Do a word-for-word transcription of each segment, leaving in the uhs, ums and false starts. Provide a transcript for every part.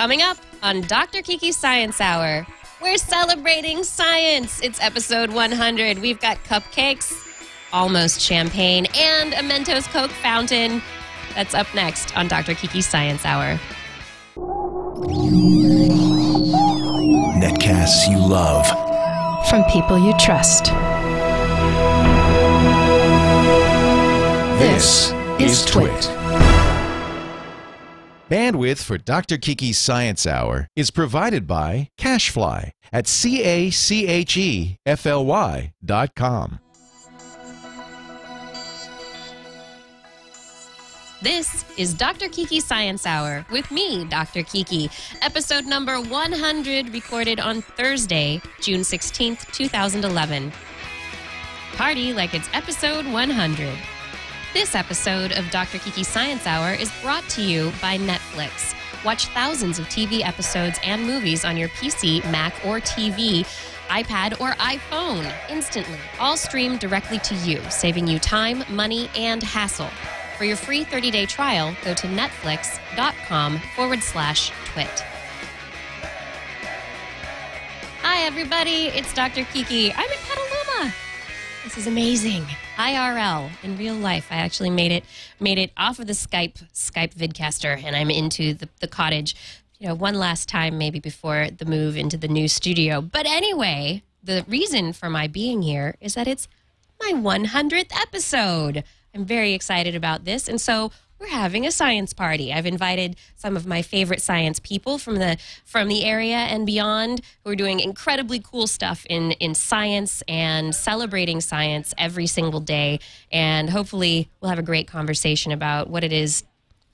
Coming up on Doctor Kiki's Science Hour, we're celebrating science. It's episode one hundred. We've got cupcakes, almost champagne, and a Mentos Coke fountain. That's up next on Doctor Kiki's Science Hour. Netcasts you love. From people you trust. This is TWIT. Bandwidth for Doctor Kiki's Science Hour is provided by Cashfly at C A C H E F L Y dot com. This is Doctor Kiki's Science Hour with me, Doctor Kiki. Episode number one hundred, recorded on Thursday, June sixteenth, two thousand eleven. Party like it's episode one hundred. This episode of Doctor Kiki's Science Hour is brought to you by Netflix. Watch thousands of T V episodes and movies on your P C, Mac, or T V, iPad, or iPhone instantly, all streamed directly to you, saving you time, money, and hassle. For your free thirty day trial, go to netflix.com forward slash twit. Hi, everybody. It's Doctor Kiki. I'm in Petaluma. This is amazing. I R L, in real life. I actually made it made it off of the Skype Skype vidcaster, and I'm into the, the cottage, you know, one last time, maybe before the move into the new studio. But anyway, the reason for my being here is that it's my one hundredth episode. I'm very excited about this, and so we're having a science party. I've invited some of my favorite science people from the from the area and beyond who are doing incredibly cool stuff in, in science and celebrating science every single day. And hopefully we'll have a great conversation about what it is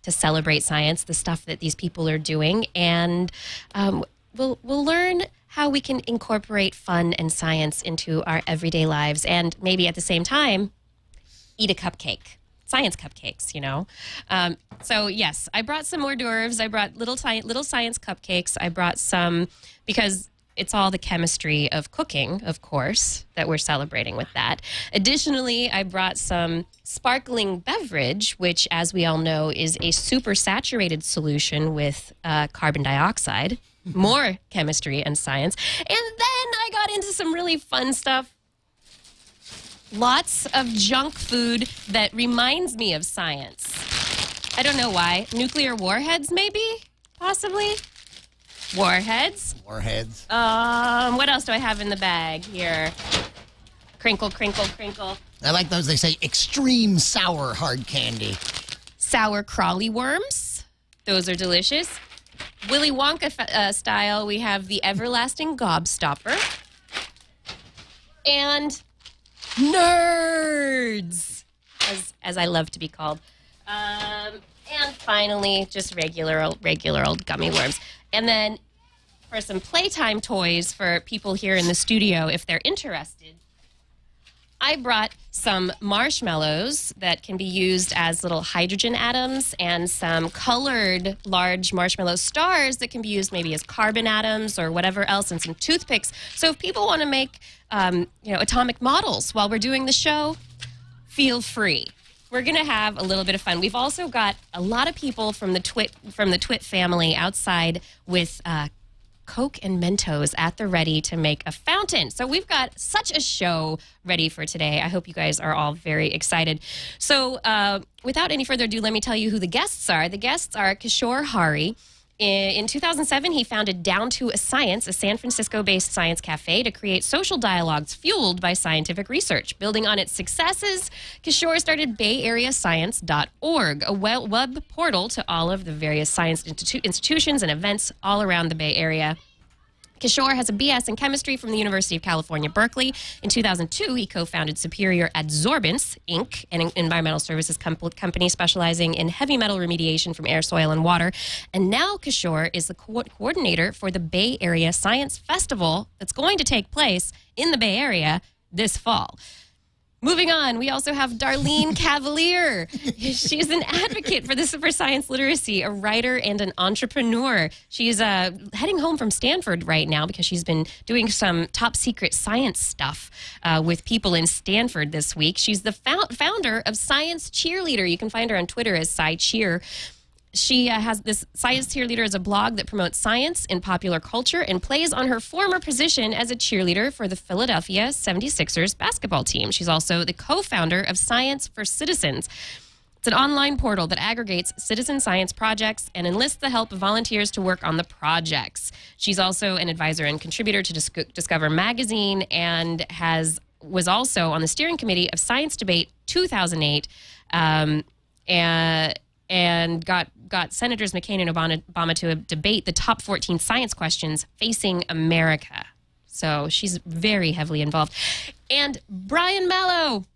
to celebrate science, the stuff that these people are doing. And um, we'll, we'll learn how we can incorporate fun and science into our everyday lives and maybe at the same time eat a cupcake. Science cupcakes, you know. Um, so yes, I brought some hors d'oeuvres. I brought little little science cupcakes. I brought some because it's all the chemistry of cooking, of course, that we're celebrating with that. Additionally, I brought some sparkling beverage, which, as we all know, is a super saturated solution with uh, carbon dioxide. More chemistry and science. And then I got into some really fun stuff. Lots of junk food that reminds me of science. I don't know why. Nuclear warheads, maybe? Possibly? Warheads? Warheads. Um, what else do I have in the bag here? Crinkle, crinkle, crinkle. I like those, they say extreme sour hard candy. Sour crawly worms. Those are delicious. Willy Wonka uh, style, we have the everlasting gobstopper. And nerds, as as I love to be called, um, and finally just regular old, regular old gummy worms. And then for some playtime toys for people here in the studio, if they're interested, I brought some marshmallows that can be used as little hydrogen atoms and some colored large marshmallow stars that can be used maybe as carbon atoms or whatever else, and some toothpicks. So if people want to make um, you know, atomic models while we're doing the show, feel free. We're going to have a little bit of fun. We've also got a lot of people from the TWIT, from the TWIT family outside with uh, Coke and Mentos at the ready to make a fountain. So we've got such a show ready for today. I hope you guys are all very excited. So uh, without any further ado, let me tell you who the guests are. The guests are Kishore Hari. In two thousand seven, he founded Down to a Science, a San Francisco-based science cafe, to create social dialogues fueled by scientific research. Building on its successes, Kishore started Bay Area Science dot org, a web portal to all of the various science institu institutions and events all around the Bay Area. Kishore has a B S in chemistry from the University of California, Berkeley. In two thousand two, he co-founded Superior Adsorbents, Incorporated, an environmental services comp company specializing in heavy metal remediation from air, soil, and water. And now Kishore is the co coordinator for the Bay Area Science Festival that's going to take place in the Bay Area this fall. Moving on, we also have Darlene Cavalier. She's an advocate for this for science literacy, a writer and an entrepreneur. She's uh, heading home from Stanford right now because she's been doing some top secret science stuff uh, with people in Stanford this week. She's the fou founder of Science Cheerleader. You can find her on Twitter as SciCheer. She uh, has this Science Cheerleader as a blog that promotes science in popular culture and plays on her former position as a cheerleader for the Philadelphia seventy-sixers basketball team. She's also the co-founder of Science for Citizens. It's an online portal that aggregates citizen science projects and enlists the help of volunteers to work on the projects. She's also an advisor and contributor to Dis- Discover Magazine and has was also on the steering committee of Science Debate two thousand eight um, and and got got Senators McCain and Obama, Obama to debate the top fourteen science questions facing America. So she's very heavily involved. And Brian Malow.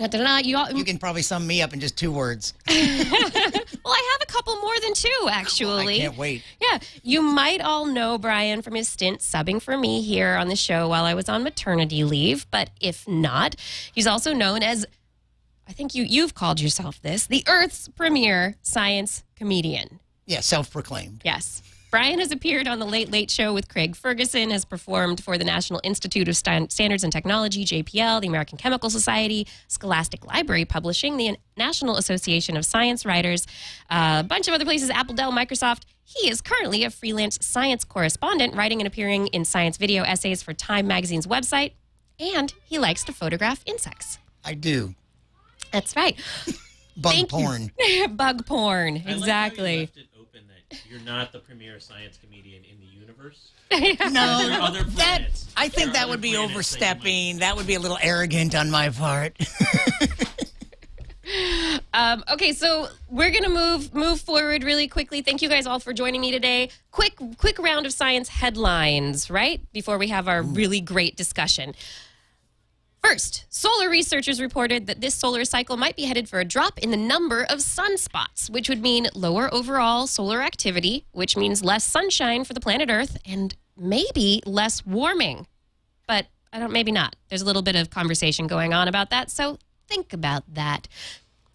You, you can probably sum me up in just two words. Well, I have a couple more than two, actually. I can't wait. Yeah. You might all know Brian from his stint subbing for me here on the show while I was on maternity leave. But if not, he's also known as, I think you, you've called yourself this, the Earth's premier science comedian. Yeah, self-proclaimed. Yes. Brian has appeared on the Late Late Show with Craig Ferguson, has performed for the National Institute of Standards and Technology, J P L, the American Chemical Society, Scholastic Library Publishing, the National Association of Science Writers, a bunch of other places, Apple, Dell, Microsoft. He is currently a freelance science correspondent, writing and appearing in science video essays for Time Magazine's website, and he likes to photograph insects. I do. That's right. Bug Thank porn. Bug porn, exactly. You're not the premier science comedian in the universe. No, other that, I think that would be overstepping. That, that would be a little arrogant on my part. um, okay, so we're gonna move move forward really quickly. Thank you guys all for joining me today. Quick quick round of science headlines, right? Before we have our Ooh. really great discussion. First, solar researchers reported that this solar cycle might be headed for a drop in the number of sunspots, which would mean lower overall solar activity, which means less sunshine for the planet Earth and maybe less warming. But I don't, maybe not. There's a little bit of conversation going on about that, so think about that.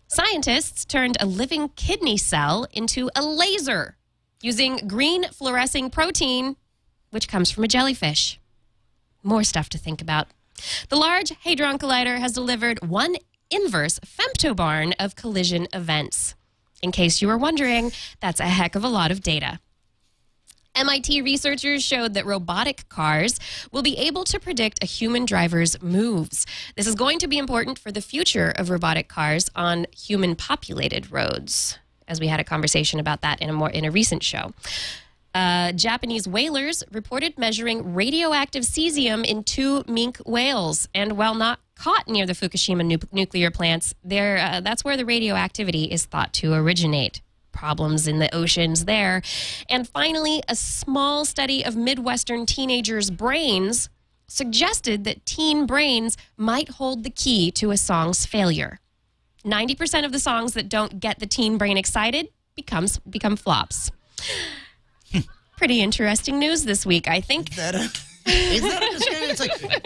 Scientists turned a living kidney cell into a laser using green fluorescing protein, which comes from a jellyfish. More stuff to think about. The Large Hadron Collider has delivered one inverse femtobarn of collision events. In case you were wondering, that's a heck of a lot of data. M I T researchers showed that robotic cars will be able to predict a human driver's moves. This is going to be important for the future of robotic cars on human-populated roads, as we had a conversation about that in a, more, in a recent show. Uh, Japanese whalers reported measuring radioactive cesium in two mink whales, and while not caught near the Fukushima nu nuclear plants, there uh, that's where the radioactivity is thought to originate. Problems in the oceans there. And finally, a small study of Midwestern teenagers' brains suggested that teen brains might hold the key to a song's failure. ninety percent of the songs that don't get the teen brain excited becomes become flops. Pretty interesting news this week, I think. Is that a, is that a description? It's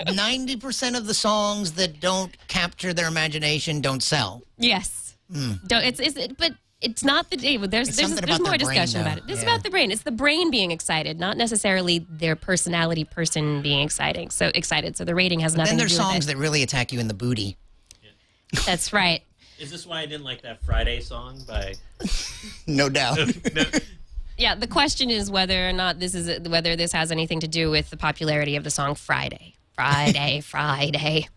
like ninety percent of the songs that don't capture their imagination don't sell. Yes. Mm. Don't, it's, it's, it, but it's not the day. There's, there's, there's more discussion about it. It's yeah. about the brain. It's the brain being excited, not necessarily their personality person being exciting. So excited. So the rating has but nothing to do with it. Then there's songs that really attack you in the booty. Yeah. That's right. Is this why I didn't like that Friday song by... No doubt. No. Yeah, the question is whether or not this is whether this has anything to do with the popularity of the song Friday, Friday, Friday.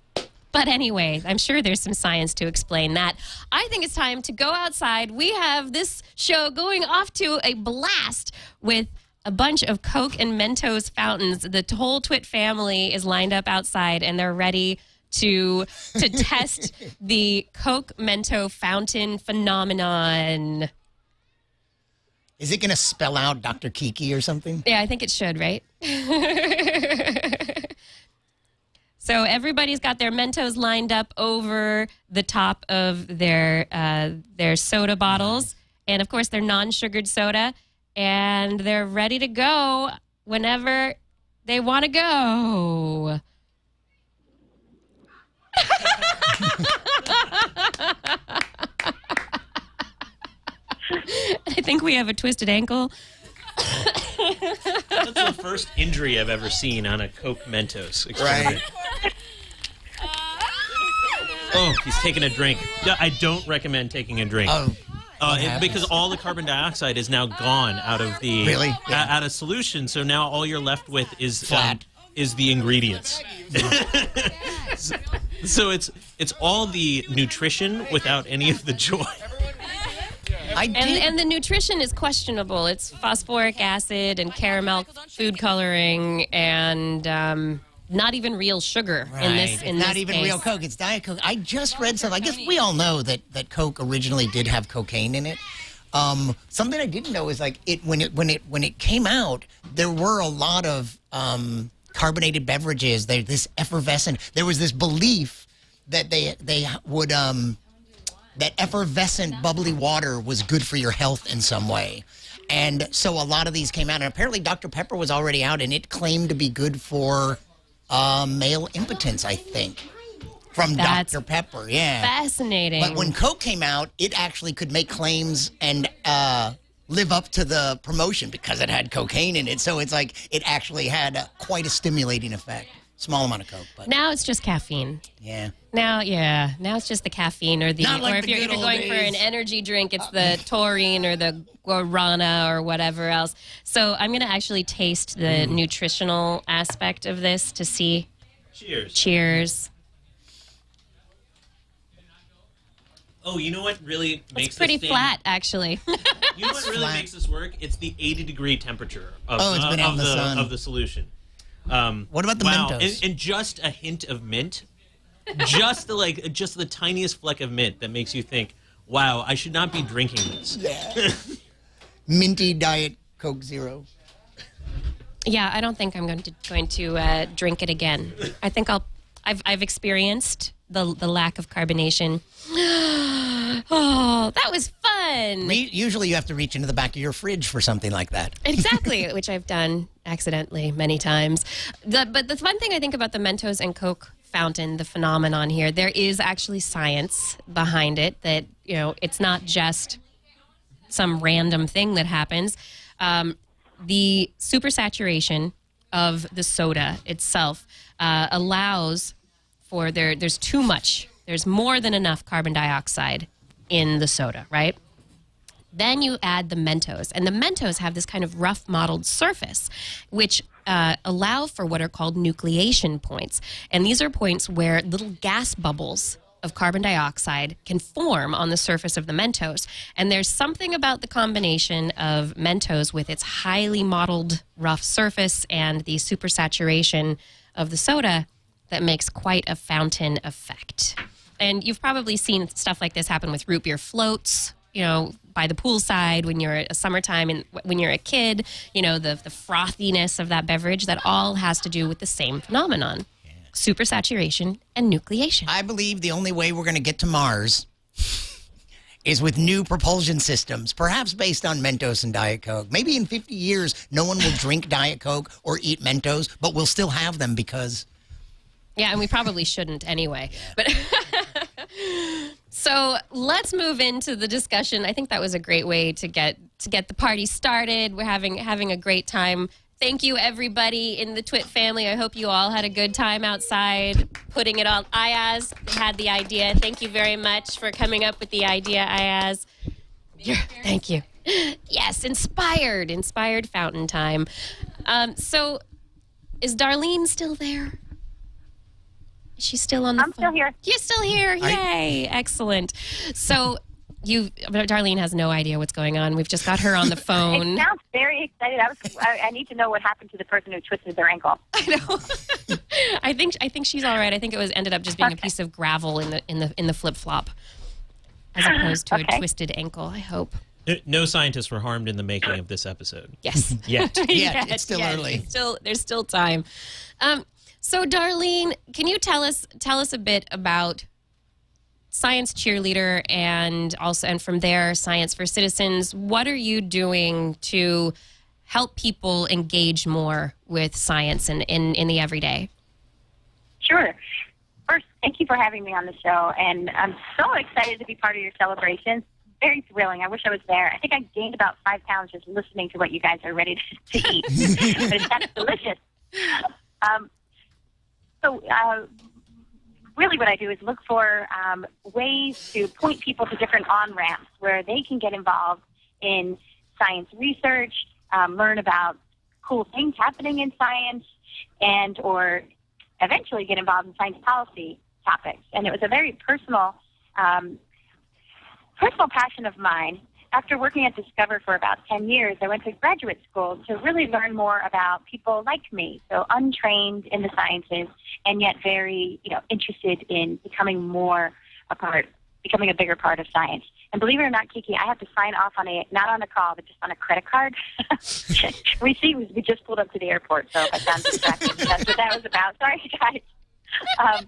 But anyway, I'm sure there's some science to explain that. I think it's time to go outside. We have this show going off to a blast with a bunch of Coke and Mentos fountains. The whole TWIT family is lined up outside, and they're ready to to test the Coke Mento fountain phenomenon. Is it going to spell out Doctor Kiki or something? Yeah, I think it should, right? So everybody's got their Mentos lined up over the top of their uh, their soda bottles. And, of course, their non-sugared soda. And they're ready to go whenever they want to go. I think we have a twisted ankle. That's the first injury I've ever seen on a Coke Mentos experiment. Right. Oh, he's taking a drink. I don't recommend taking a drink. Oh, Uh, it, because all the carbon dioxide is now gone out of the really? yeah. uh, out of solution, so now all you're left with is flat um, is the ingredients. so, so it's it's all the nutrition without any of the joy. I did. And, and the nutrition is questionable. It's phosphoric acid and caramel food coloring and um, not even real sugar right. in this in Not this even case. real Coke. It's Diet Coke. I just read something. I guess we all know that, that Coke originally did have cocaine in it. Um, something I didn't know is like it when it when it when it came out, there were a lot of um, carbonated beverages. They're this effervescent. There was this belief that they they would. Um, that effervescent bubbly water was good for your health in some way. And so a lot of these came out, and apparently Doctor Pepper was already out, and it claimed to be good for uh, male impotence, I think, from That's Doctor Pepper. Yeah, fascinating. But when Coke came out, it actually could make claims and uh, live up to the promotion because it had cocaine in it. So it's like it actually had a, quite a stimulating effect. Small amount of Coke, but now it's just caffeine. Yeah. Now, yeah. Now it's just the caffeine or the, Not like or if the you're even going days. for an energy drink, it's the taurine or the guarana or whatever else. So I'm gonna actually taste the mm. nutritional aspect of this to see. Cheers. Cheers. Oh, you know what really makes it's pretty this thing, flat, actually. You know what really flat. makes this work? It's the eighty degree temperature of, oh, it's uh, been out of, the, the sun. of the solution. Um, what about the wow. Mentos? And, and just a hint of mint, just the like, just the tiniest fleck of mint that makes you think, "Wow, I should not be drinking this." Yeah. Minty Diet Coke Zero. Yeah, I don't think I'm going to going to uh, drink it again. I think I'll. I've I've experienced the the lack of carbonation. Oh, that was fun. Re usually, you have to reach into the back of your fridge for something like that. Exactly, which I've done accidentally many times. The, but the fun thing I think about the Mentos and Coke fountain, the phenomenon here, there is actually science behind it. That you know, it's not just some random thing that happens. Um, the supersaturation of the soda itself uh, allows for there. There's too much. There's more than enough carbon dioxide in the soda, right? Then you add the Mentos, and the Mentos have this kind of rough modeled surface, which uh, allow for what are called nucleation points. And these are points where little gas bubbles of carbon dioxide can form on the surface of the Mentos. And there's something about the combination of Mentos with its highly modeled rough surface and the supersaturation of the soda that makes quite a fountain effect. And you've probably seen stuff like this happen with root beer floats, you know, by the poolside when you're a summertime and when you're a kid, you know, the, the frothiness of that beverage, that all has to do with the same phenomenon, yeah. supersaturation and nucleation. I believe the only way we're going to get to Mars is with new propulsion systems, perhaps based on Mentos and Diet Coke. Maybe in fifty years, no one will drink Diet Coke or eat Mentos, but we'll still have them because... Yeah, and we probably shouldn't anyway. But so let's move into the discussion. I think that was a great way to get to get the party started. We're having having a great time. Thank you, everybody in the TWIT family. I hope you all had a good time outside, putting it all. Ayaz had the idea. Thank you very much for coming up with the idea, Ayaz. You're, thank you. Yes, inspired, inspired fountain time. Um, so is Darlene still there? She's still on the I'm phone. I'm still here. You're still here. Yay. I... Excellent. So, you, Darlene has no idea what's going on. We've just got her on the phone. It sounds very excited. I, was, I, I need to know what happened to the person who twisted their ankle. I know. I think I think she's all right. I think it was ended up just being okay. a piece of gravel in the in the in the flip flop, as opposed to okay. a twisted ankle. I hope. No scientists were harmed in the making of this episode. Yes. Yet. Yet. Yet. It's still Yet. early. It's still there's still time. Um. So, Darlene, can you tell us tell us a bit about Science Cheerleader and also, and from there, Science for Citizens? What are you doing to help people engage more with science in, in, in the everyday? Sure. First, thank you for having me on the show, and I'm so excited to be part of your celebration. Very thrilling. I wish I was there. I think I gained about five pounds just listening to what you guys are ready to eat. But that's delicious. Um, So uh, really what I do is look for um, ways to point people to different on-ramps where they can get involved in science research, um, learn about cool things happening in science, and or eventually get involved in science policy topics. And it was a very personal, um, personal passion of mine. After working at Discover for about ten years, I went to graduate school to really learn more about people like me, so untrained in the sciences and yet very, you know, interested in becoming more a part, becoming a bigger part of science. And believe it or not, Kiki, I have to sign off on a, not on a call, but just on a credit card. we see, we just pulled up to the airport, so if I sound distracted, that's what that was about. Sorry, guys. Um,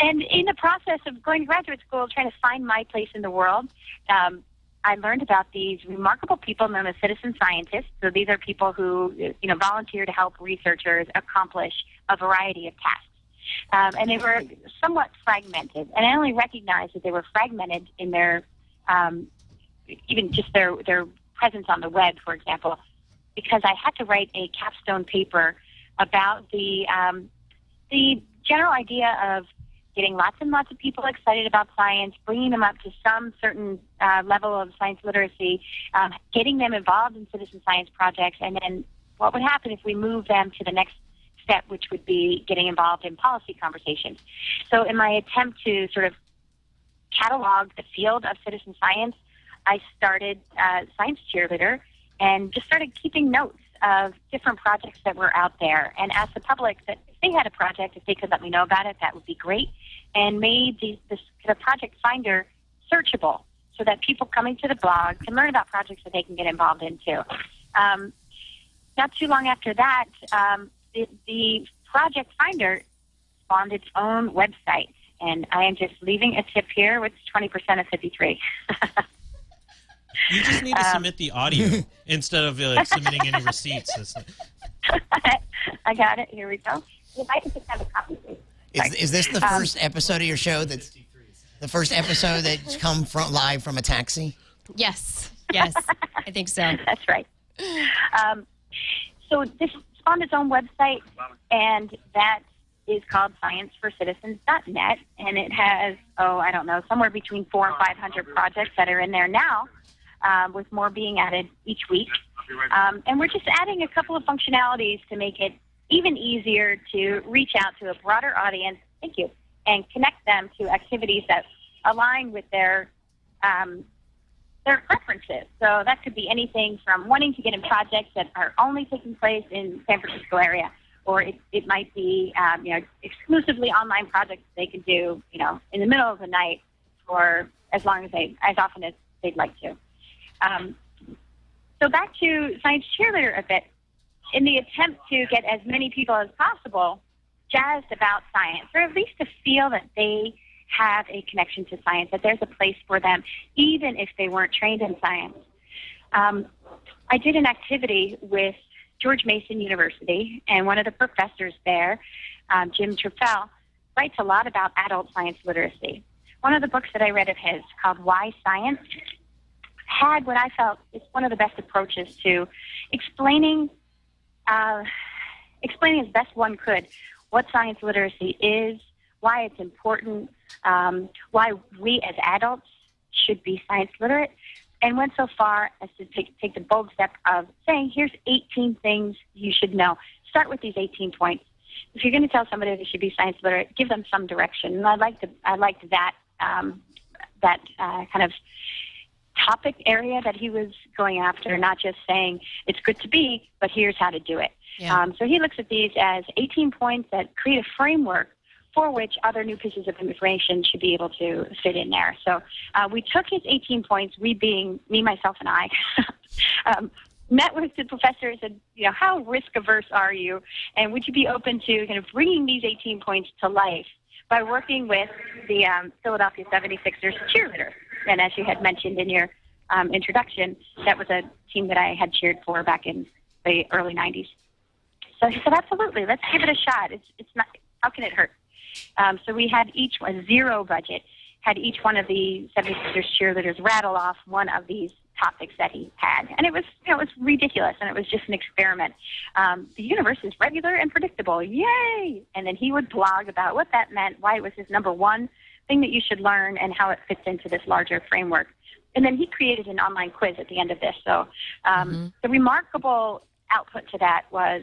and in the process of going to graduate school, trying to find my place in the world, um, I learned about these remarkable people known as citizen scientists. So these are people who, you know, volunteer to help researchers accomplish a variety of tasks. Um, and they were somewhat fragmented. And I only recognized that they were fragmented in their, um, even just their, their presence on the web, for example, because I had to write a capstone paper about the, um, the general idea of getting lots and lots of people excited about science, bringing them up to some certain uh, level of science literacy, um, getting them involved in citizen science projects, and then what would happen if we move them to the next step, which would be getting involved in policy conversations. So in my attempt to sort of catalog the field of citizen science, I started uh, Science Cheerleader and just started keeping notes of different projects that were out there and asked the public that if they had a project, if they could let me know about it, that would be great, and made the, the, the project finder searchable so that people coming to the blog can learn about projects that they can get involved in too. Um, not too long after that, um, the, the project finder spawned its own website, and I am just leaving a tip here with twenty percent of fifty-three. You just need to um, submit the audio instead of uh, submitting any receipts. I got it. Here we go. If I could just have a copy, please. Is, is this the um, first episode of your show? That's the first episode that's come from live from a taxi. Yes. Yes. I think so. That's right. Um, so this spawned its own website, and that is called science for citizens dot net, and it has oh I don't know somewhere between four and five hundred projects that are in there now. Um, with more being added each week. Um, and we're just adding a couple of functionalities to make it even easier to reach out to a broader audience, thank you, and connect them to activities that align with their, um, their preferences. So that could be anything from wanting to get in projects that are only taking place in San Francisco area, or it, it might be um, you know, exclusively online projects they can do, you know, in the middle of the night or as long as they, as often as they'd like to. Um, so back to Science Cheerleader a bit. In the attempt to get as many people as possible jazzed about science, or at least to feel that they have a connection to science, that there's a place for them, even if they weren't trained in science. Um, I did an activity with George Mason University, and one of the professors there, um, Jim Trufell, writes a lot about adult science literacy. One of the books that I read of his, called Why Science?, had what I felt is one of the best approaches to explaining, uh, explaining as best one could what science literacy is, why it's important, um, why we as adults should be science literate, and went so far as to take, take the bold step of saying, here's eighteen things you should know. Start with these eighteen points. If you're going to tell somebody they should be science literate, give them some direction. And I liked, I liked that, um, that uh, kind of topic area that he was going after, not just saying it's good to be, but here's how to do it. Yeah. Um, so he looks at these as eighteen points that create a framework for which other new pieces of information should be able to fit in there. So uh, we took his eighteen points, we being me, myself, and I, um, met with the professor and said, you know, how risk-averse are you, and would you be open to kind of bringing these eighteen points to life by working with the um, Philadelphia seventy-sixers cheerleaders? And as you had mentioned in your um, introduction, that was a team that I had cheered for back in the early nineties. So he said, absolutely, let's give it a shot. It's, it's not, how can it hurt? Um, so we had each one, zero budget, had each one of the seventy-sixers cheerleaders rattle off one of these topics that he had. And it was, you know, it was ridiculous, and it was just an experiment. Um, the universe is regular and predictable. Yay! And then he would blog about what that meant, why it was his number one thing that you should learn, and how it fits into this larger framework. And then he created an online quiz at the end of this. So um, mm-hmm. the remarkable output to that was,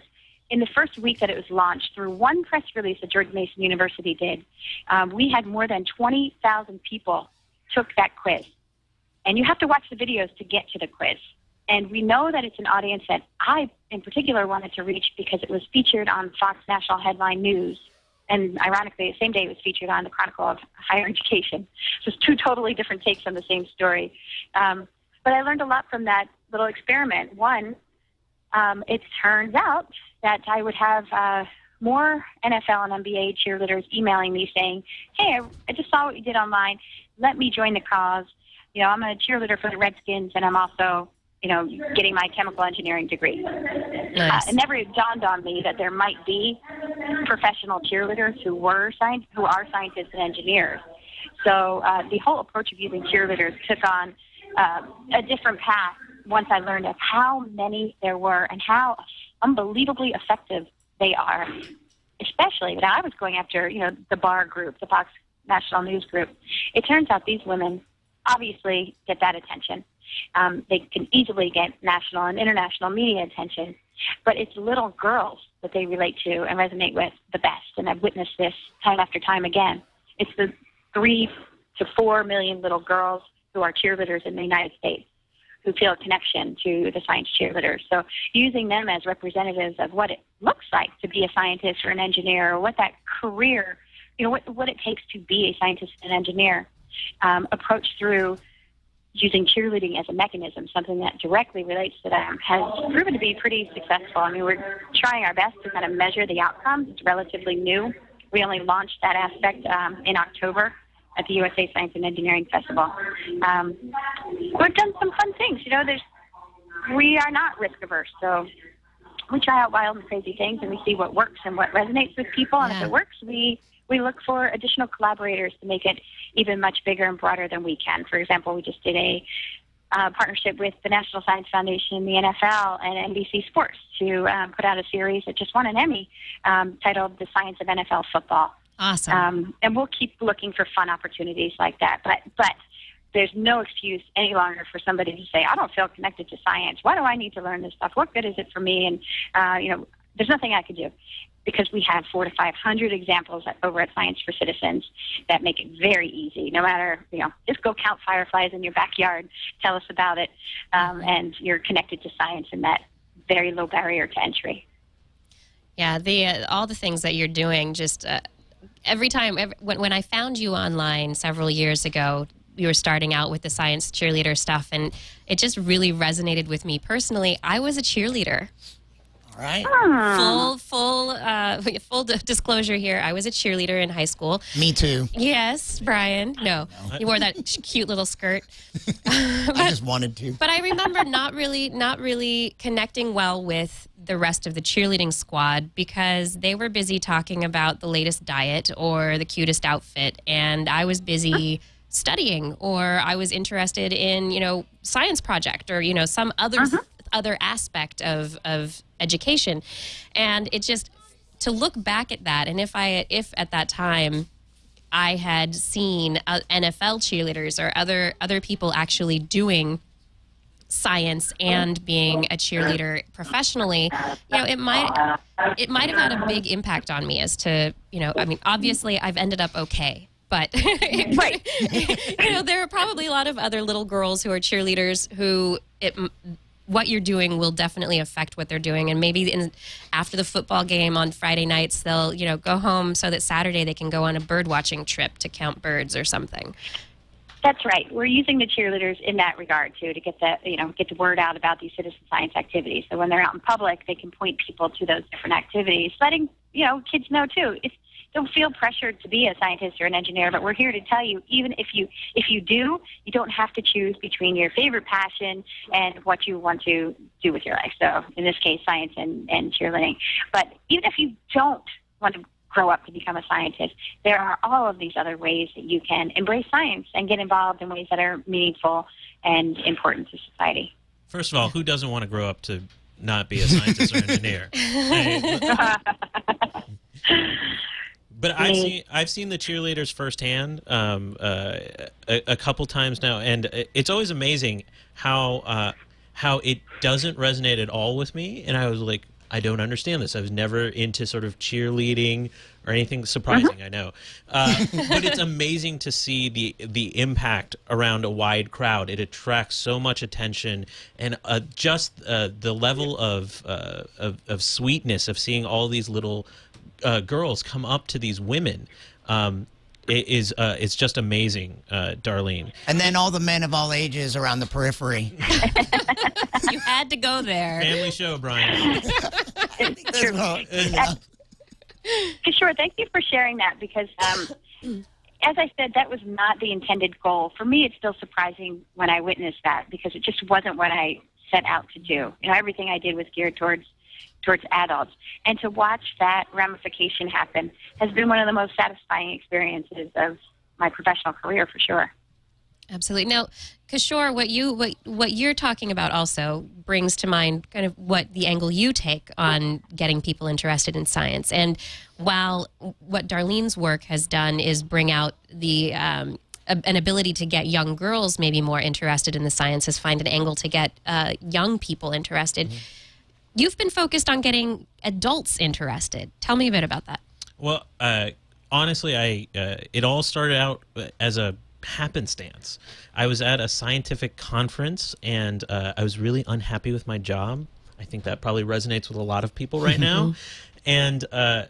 in the first week that it was launched, through one press release that George Mason University did, um, we had more than twenty thousand people took that quiz. And you have to watch the videos to get to the quiz. And we know that it's an audience that I, in particular, wanted to reach because it was featured on Fox National Headline News. And ironically, the same day it was featured on the Chronicle of Higher Education. So it's two totally different takes on the same story. Um, but I learned a lot from that little experiment. One, um, it turns out that I would have uh, more N F L and N B A cheerleaders emailing me saying, hey, I, I just saw what you did online. Let me join the cause. You know, I'm a cheerleader for the Redskins, and I'm also, you know, getting my chemical engineering degree. Nice. Uh, it never dawned on me that there might be professional cheerleaders who were science, who are scientists and engineers. So uh, the whole approach of using cheerleaders took on uh, a different path once I learned of how many there were and how unbelievably effective they are. Especially when I was going after, you know, the B A R group, the Fox National News group. It turns out these women obviously get that attention. Um, they can easily get national and international media attention, but it's little girls that they relate to and resonate with the best, and I've witnessed this time after time again. It's the three to four million little girls who are cheerleaders in the United States who feel a connection to the science cheerleaders. So using them as representatives of what it looks like to be a scientist or an engineer, or what that career, you know, what, what it takes to be a scientist and an engineer, um, approach through using cheerleading as a mechanism, something that directly relates to them, has proven to be pretty successful. I mean, we're trying our best to kind of measure the outcomes. It's relatively new. We only launched that aspect um, in October at the U S A Science and Engineering Festival. Um, we've done some fun things. You know, there's, we are not risk-averse, so we try out wild and crazy things, and we see what works and what resonates with people, and yeah. if it works, we... We look for additional collaborators to make it even much bigger and broader than we can. For example, we just did a uh, partnership with the National Science Foundation, the N F L, and N B C Sports to um, put out a series that just won an Emmy um, titled The Science of N F L Football. Awesome. Um, and we'll keep looking for fun opportunities like that. But, but there's no excuse any longer for somebody to say, I don't feel connected to science. Why do I need to learn this stuff? What good is it for me? And, uh, you know, there's nothing I could do, because we have four to five hundred examples over at Science for Citizens that make it very easy. No matter, you know, just go count fireflies in your backyard, tell us about it, um, and you're connected to science in that very low barrier to entry. Yeah, the uh, all the things that you're doing, just uh, every time, every, when, when I found you online several years ago, you were starting out with the science cheerleader stuff, and it just really resonated with me personally. I was a cheerleader. Right. Oh. Full, full, uh, full d disclosure here. I was a cheerleader in high school. Me too. Yes, Brian. No, no. You wore that cute little skirt. but, I just wanted to. But I remember not really, not really connecting well with the rest of the cheerleading squad because they were busy talking about the latest diet or the cutest outfit, and I was busy. Huh. Studying, or I was interested in, you know, science project, or, you know, some other uh-huh. other aspect of of education. And it just, to look back at that, and if I if at that time I had seen uh, N F L cheerleaders or other other people actually doing science and being a cheerleader professionally, you know, it might it might have had a big impact on me as to, you know, I mean, obviously I've ended up okay. But right. You know, there are probably a lot of other little girls who are cheerleaders who it, what you're doing will definitely affect what they're doing. And maybe in, after the football game on Friday nights, they'll, you know, go home so that Saturday they can go on a bird watching trip to count birds or something. That's right. We're using the cheerleaders in that regard too, to get the, you know, get the word out about these citizen science activities. So when they're out in public, they can point people to those different activities, letting, you know, kids know too. It's, Don't feel pressured to be a scientist or an engineer, but we're here to tell you, even if you if you do, you don't have to choose between your favorite passion and what you want to do with your life. So in this case, science and, and cheerleading. But even if you don't want to grow up to become a scientist, there are all of these other ways that you can embrace science and get involved in ways that are meaningful and important to society. First of all, who doesn't want to grow up to not be a scientist or engineer? But I've seen, I've seen the cheerleaders firsthand um, uh, a, a couple times now, and it's always amazing how uh, how it doesn't resonate at all with me. And I was like, I don't understand this. I was never into sort of cheerleading or anything surprising, mm-hmm. I know. Uh, but it's amazing to see the the impact around a wide crowd. It attracts so much attention, and uh, just uh, the level of, uh, of, of sweetness of seeing all these little Uh, girls come up to these women. Um, it is uh, it's just amazing, uh, Darlene. And then all the men of all ages around the periphery. You had to go there. Family show, Brian. Sure. Thank you for sharing that, because um, as I said, that was not the intended goal. For me, it's still surprising when I witnessed that, because it just wasn't what I set out to do. You know, everything I did was geared towards towards adults, and to watch that ramification happen has been one of the most satisfying experiences of my professional career, for sure. Absolutely. Now, Kishore, what you what what you're talking about also brings to mind kind of what the angle you take on getting people interested in science. And while what Darlene's work has done is bring out the um, an ability to get young girls maybe more interested in the sciences, find an angle to get uh, young people interested. Mm-hmm. You've been focused on getting adults interested. Tell me a bit about that. Well, uh, honestly, I uh, it all started out as a happenstance. I was at a scientific conference, and uh, I was really unhappy with my job. I think that probably resonates with a lot of people right now. And uh,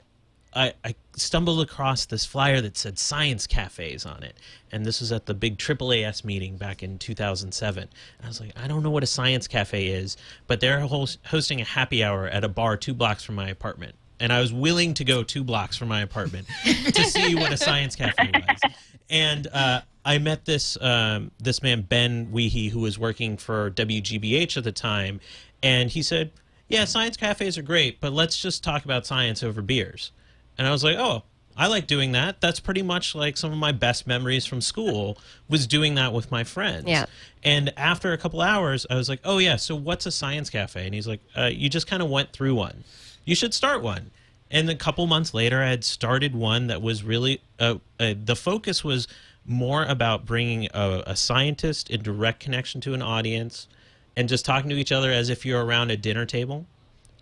I, I stumbled across this flyer that said science cafes on it. And this was at the big triple A S meeting back in two thousand seven. I was like, I don't know what a science cafe is, but they're host hosting a happy hour at a bar two blocks from my apartment. And I was willing to go two blocks from my apartment to see what a science cafe was. And uh, I met this, um, this man, Ben Weehee, who was working for W G B H at the time. And he said, yeah, science cafes are great, but let's just talk about science over beers. And I was like, oh, I like doing that. That's pretty much like some of my best memories from school was doing that with my friends. Yeah. And after a couple hours, I was like, oh, yeah, so what's a science cafe? And he's like, uh, you just kind of went through one. You should start one. And a couple months later, I had started one that was really uh, – uh, the focus was more about bringing a, a scientist in direct connection to an audience and just talking to each other as if you're around a dinner table.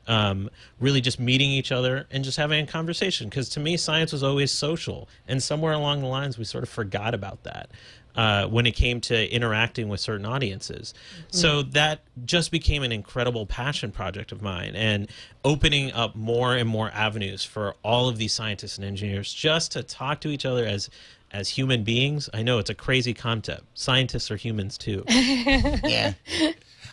Um, really just meeting each other and just having a conversation. Because to me, science was always social. And somewhere along the lines, we sort of forgot about that uh, when it came to interacting with certain audiences. Mm-hmm. So that just became an incredible passion project of mine, and opening up more and more avenues for all of these scientists and engineers just to talk to each other as as human beings. I know it's a crazy concept. Scientists are humans too. Yeah.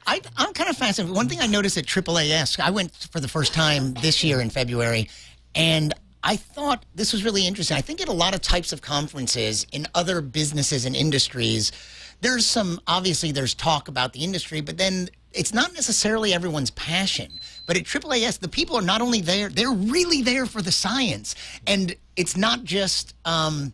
I, I'm kind of fascinated. One thing I noticed at triple A S, I went for the first time this year in February, and I thought this was really interesting. I think at a lot of types of conferences in other businesses and industries, there's some, obviously there's talk about the industry, but then it's not necessarily everyone's passion. But at triple A S, the people are not only there, they're really there for the science. And it's not just... Um,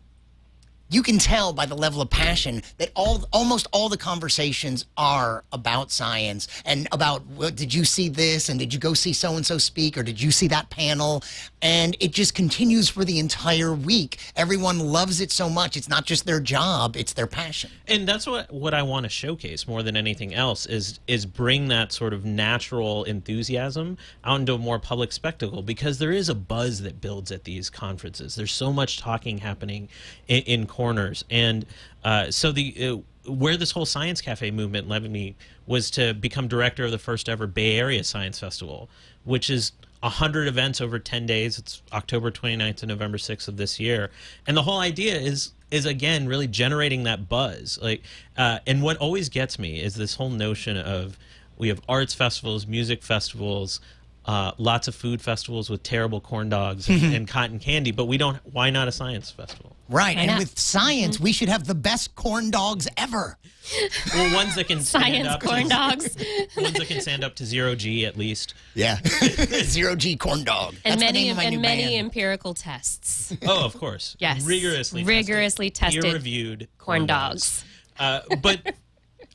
you can tell by the level of passion that all, almost all the conversations are about science and about, well, did you see this, and did you go see so-and-so speak, or did you see that panel? And it just continues for the entire week. Everyone loves it so much. It's not just their job, it's their passion. And that's what, what I want to showcase more than anything else is, is bring that sort of natural enthusiasm out into a more public spectacle, because there is a buzz that builds at these conferences. There's so much talking happening in, in corners, and uh, so the uh, where this whole science cafe movement led me was to become director of the first ever Bay Area Science Festival, which is a hundred events over ten days. It's October twenty-ninth to November sixth of this year, and the whole idea is is again really generating that buzz. Like, uh, and what always gets me is this whole notion of we have arts festivals, music festivals. Uh, lots of food festivals with terrible corn dogs and, and cotton candy, but we don't. Why not a science festival? Right, and with science, we should have the best corn dogs ever. Well, ones that can stand science up corn to, dogs. Ones that can stand up to zero G at least. Yeah, zero G corn dog. And That's many the name of my and new many band. empirical tests. Oh, of course. Yes, rigorously rigorously tested, tested peer reviewed corn, corn dogs. dogs. Uh, but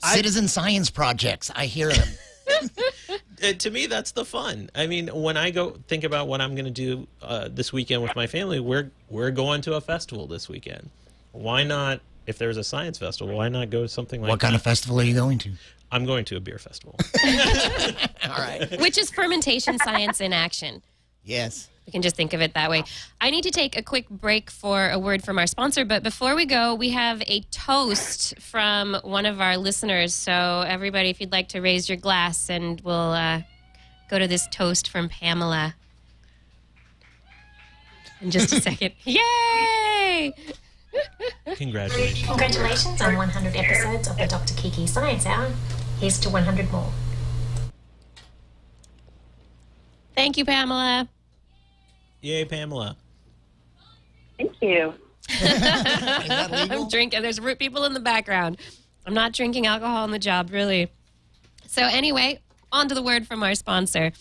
Citizen I, science projects. I hear them. To me, that's the fun. I mean, when I go think about what I'm going to do uh, this weekend with my family, we're we're going to a festival this weekend. Why not? If there's a science festival, why not go to something like that? What kind of festival are you going to? I'm going to a beer festival. All right. Which is fermentation science in action. Yes. We can just think of it that way. I need to take a quick break for a word from our sponsor, but before we go, we have a toast from one of our listeners. So everybody, if you'd like to raise your glass, and we'll uh, go to this toast from Pamela in just a second. Yay! Congratulations. Congratulations on one hundred episodes of the Doctor Kiki Science Hour. Here's to one hundred more. Thank you, Pamela. Yay, Pamela. Thank you. Is that legal? I'm drinking. There's root people in the background. I'm not drinking alcohol on the job, really. So anyway, on to the word from our sponsor.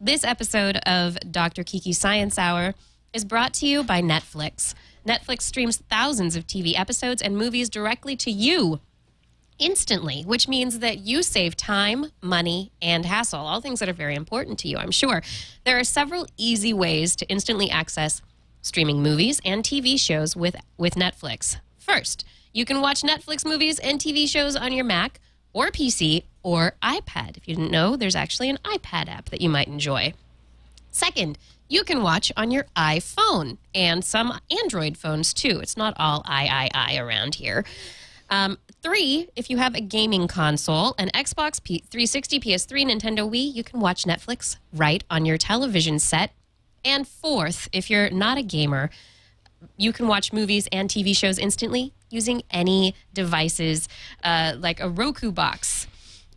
This episode of Doctor Kiki Science Hour is brought to you by Netflix. Netflix streams thousands of T V episodes and movies directly to you instantly, which means that you save time, money, and hassle, all things that are very important to you, I'm sure. There are several easy ways to instantly access streaming movies and T V shows with, with Netflix. First, you can watch Netflix movies and T V shows on your Mac or P C or iPad. If you didn't know, there's actually an iPad app that you might enjoy. Second, you can watch on your iPhone and some Android phones, too. It's not all I I I around here. Um, three, if you have a gaming console, an Xbox, three sixty, P S three, Nintendo Wii, you can watch Netflix right on your television set. And fourth, if you're not a gamer, you can watch movies and T V shows instantly using any devices, uh, like a Roku box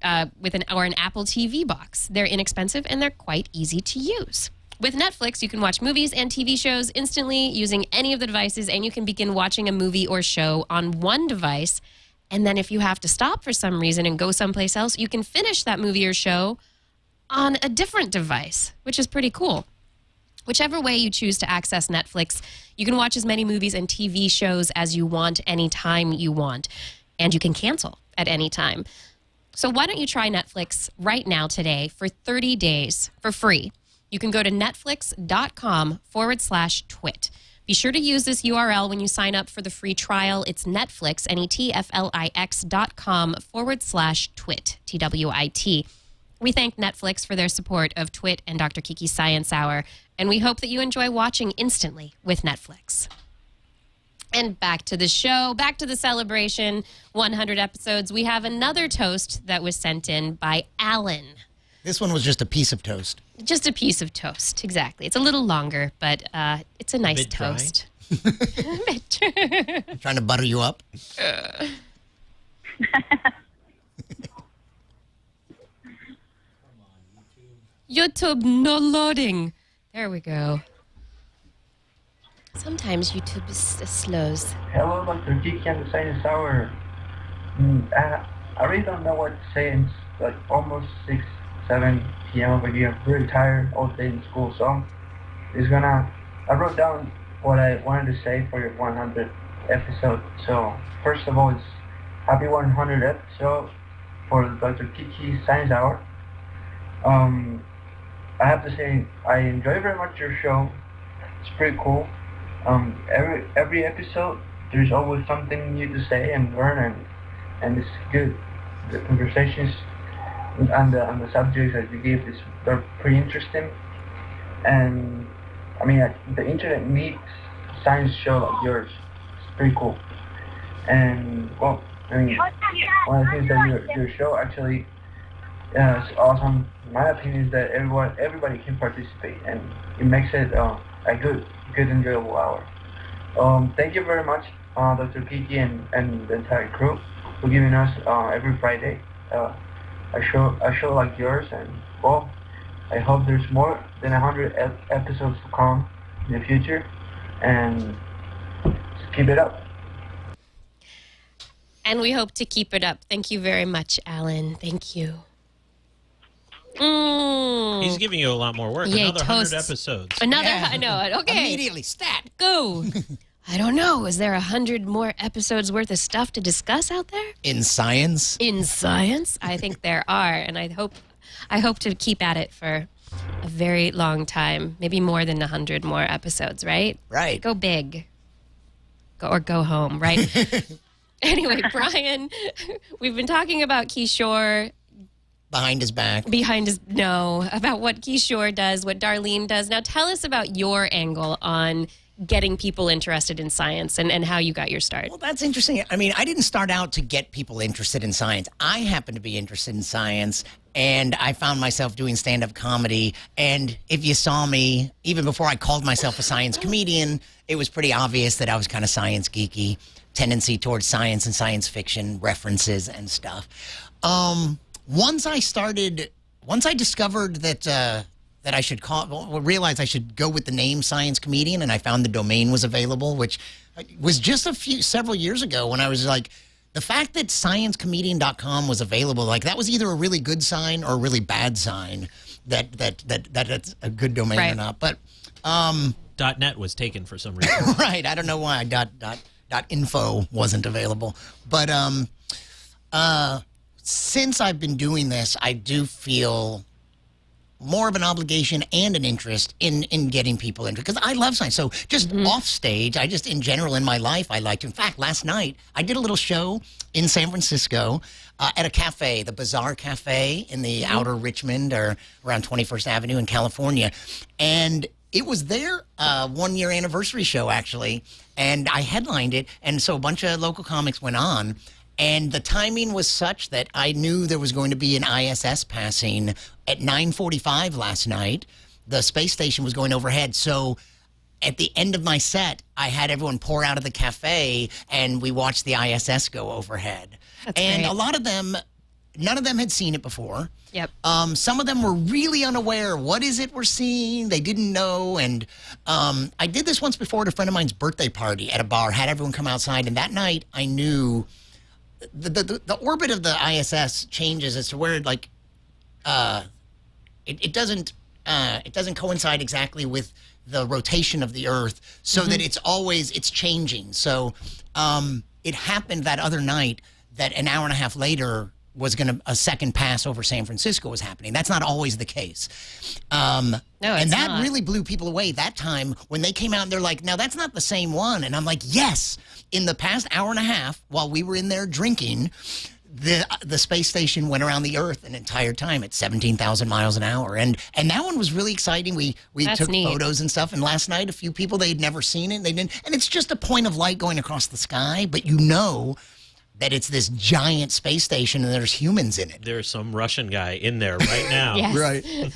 uh, with an or an Apple T V box. They're inexpensive and they're quite easy to use. With Netflix, you can watch movies and T V shows instantly using any of the devices, and you can begin watching a movie or show on one device. And then if you have to stop for some reason and go someplace else, you can finish that movie or show on a different device, which is pretty cool. Whichever way you choose to access Netflix, you can watch as many movies and T V shows as you want anytime you want, and you can cancel at any time. So why don't you try Netflix right now today for thirty days for free? You can go to netflix.com forward slash twit. Be sure to use this U R L when you sign up for the free trial. It's Netflix, N E T F L I X dot com forward slash twit, T W I T. We thank Netflix for their support of TWIT and Doctor Kiki's Science Hour, and we hope that you enjoy watching instantly with Netflix. And back to the show, back to the celebration, one hundred episodes. We have another toast that was sent in by Alan. This one was just a piece of toast. Just a piece of toast, exactly. It's a little longer, but uh, it's a nice a toast. I'm trying to butter you up. Uh. YouTube no loading. There we go. Sometimes YouTube is, uh, slows. Hello, Doctor Kiki and the Science Hour. Mm, I, I really don't know what to say. It's like almost six, seven P M over here. I'm really tired all day in school, so I'm just gonna, I wrote down what I wanted to say for your one hundredth episode. So first of all, it's happy one hundredth episode for Doctor Kiki Science Hour. Um, I have to say I enjoy very much your show. It's pretty cool. Um, every every episode there's always something new to say and learn, and and it's good. The conversations and the, and the subjects that you give is they're pretty interesting, and I mean I, the internet needs science show like yours. It's pretty cool. And well, I mean one of the things that your, your show actually uh, is awesome. My opinion is that everyone everybody can participate, and it makes it uh, a good good enjoyable hour. Um, thank you very much, uh, Doctor Kiki and and the entire crew for giving us uh, every Friday. Uh, A show, a show like yours, and well, I hope there's more than one hundred ep episodes to come in the future, and just keep it up. And we hope to keep it up. Thank you very much, Alan. Thank you. Mm. He's giving you a lot more work. Yay, another toasts. one hundred episodes. Another, I yeah. know. Okay. Immediately, stat, go. I don't know. Is there a hundred more episodes worth of stuff to discuss out there? In science? In science? I think there are, and I hope I hope to keep at it for a very long time. Maybe more than a hundred more episodes, right? Right. Go big. Go or go home, right? Anyway, Brian, we've been talking about Kishore. Behind his back. Behind his, no, about what Kishore does, what Darlene does. Now tell us about your angle on getting people interested in science and, and how you got your start. Well, that's interesting. I mean, I didn't start out to get people interested in science. I happened to be interested in science, and I found myself doing stand-up comedy. And if you saw me, even before I called myself a science comedian, it was pretty obvious that I was kind of science geeky, tendency towards science and science fiction, references and stuff. Um, once I started, once I discovered that... Uh, that I should call, well, realize I should go with the name Science Comedian, and I found the domain was available, which was just a few, several years ago when I was like, the fact that science comedian dot com was available, like that was either a really good sign or a really bad sign that, that, that, that that's a good domain right. or not. But, um, .net was taken for some reason. Right, I don't know why dot, dot, dot .info wasn't available. But, um, uh, since I've been doing this, I do feel more of an obligation and an interest in in getting people into, because I love science. So just mm-hmm. off stage, I just in general in my life, I like to. In fact, last night I did a little show in San Francisco uh, at a cafe, the Bazaar Cafe in the mm-hmm. outer Richmond or around twenty-first Avenue in California, and it was their uh, one year anniversary show actually, and I headlined it, and so a bunch of local comics went on. And the timing was such that I knew there was going to be an I S S passing at nine forty-five last night. The space station was going overhead. So at the end of my set, I had everyone pour out of the cafe, and we watched the I S S go overhead. That's and great. A lot of them, none of them had seen it before. Yep. Um, some of them were really unaware. What is it we're seeing? They didn't know. And um, I did this once before at a friend of mine's birthday party at a bar, had everyone come outside. And that night, I knew... The, the the orbit of the I S S changes as to where like uh it, it doesn't uh it doesn't coincide exactly with the rotation of the Earth, so mm-hmm. that it's always it's changing. So um it happened that other night that an hour and a half later was gonna a second pass over San Francisco was happening. That's not always the case. Um no, it's and that not. Really blew people away that time when they came out and they're like, now that's not the same one. And I'm like, yes. In the past hour and a half, while we were in there drinking, the the space station went around the Earth an entire time at seventeen thousand miles an hour. And and that one was really exciting. We we That's took neat. Photos and stuff. And last night, a few people, they'd never seen it. And they didn't. And it's just a point of light going across the sky. But you know that it's this giant space station and there's humans in it. There's some Russian guy in there right now. Yes. Right.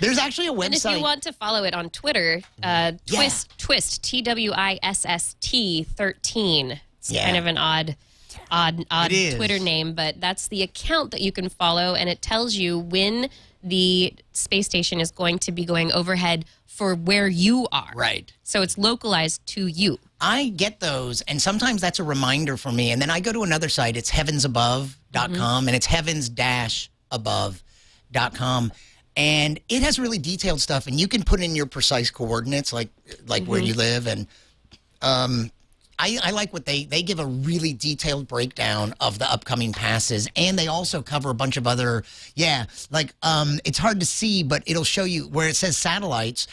There's actually a website. And if you want to follow it on Twitter, uh, yeah. Twist, Twist, T W I S S T thirteen. It's yeah. kind of an odd, odd, odd Twitter name, but that's the account that you can follow, and it tells you when the space station is going to be going overhead for where you are. Right. So it's localized to you. I get those, and sometimes that's a reminder for me. And then I go to another site. It's heavens above dot com, mm-hmm. and it's heavens above dot com. And it has really detailed stuff, and you can put in your precise coordinates, like like mm-hmm. where you live. And um, I, I like what they, they give a really detailed breakdown of the upcoming passes. And they also cover a bunch of other, yeah, like um, it's hard to see, but it'll show you where it says satellites.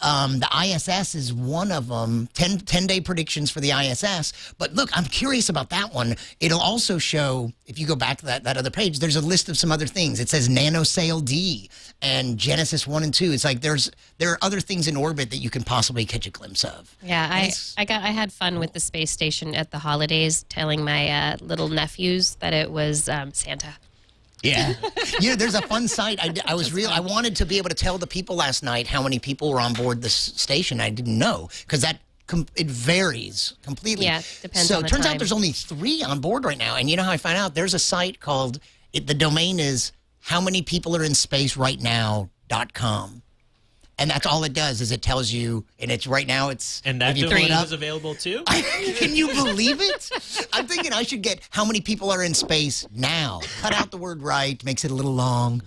Um, the I S S is one of them, ten, ten day predictions for the I S S. But look, I'm curious about that one. It'll also show, if you go back to that, that other page, there's a list of some other things. It says Nanosail D and Genesis one and two. It's like there's there are other things in orbit that you can possibly catch a glimpse of. Yeah, I, I, got, I had fun with the space station at the holidays, telling my uh, little nephews that it was um, Santa. Yeah, you know, there's a fun site. I, I was real. I wanted to be able to tell the people last night how many people were on board this station. I didn't know because that com it varies completely. Yeah, depends. So on the it turns time. Out there's only three on board right now. And you know how I find out? There's a site called it, the domain is how many people are in space right now dot com. And that's all it does is it tells you, and it's right now it's... And that domain is available too? I, can you believe it? I'm thinking I should get how many people are in space now. Cut out the word right, makes it a little long.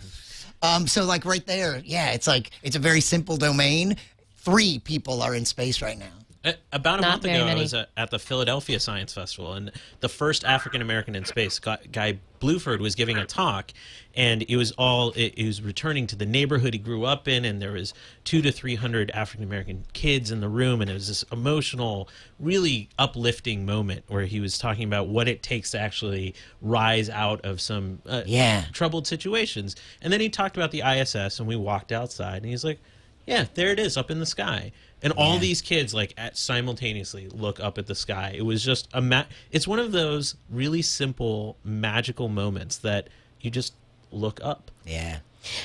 Um, so like right there, yeah, it's like, it's a very simple domain. Three people are in space right now. About a Not month ago, many. I was at the Philadelphia Science Festival, and the first African-American in space, Guy Bluford, was giving a talk, and it was all, it, it was returning to the neighborhood he grew up in, and there was two to three hundred African-American kids in the room, and it was this emotional, really uplifting moment where he was talking about what it takes to actually rise out of some uh, yeah. troubled situations. And then he talked about the I S S, and we walked outside, and he's like, yeah, there it is up in the sky. And all yeah. these kids, like, at, simultaneously look up at the sky. It was just a ma it's one of those really simple, magical moments that you just look up. Yeah.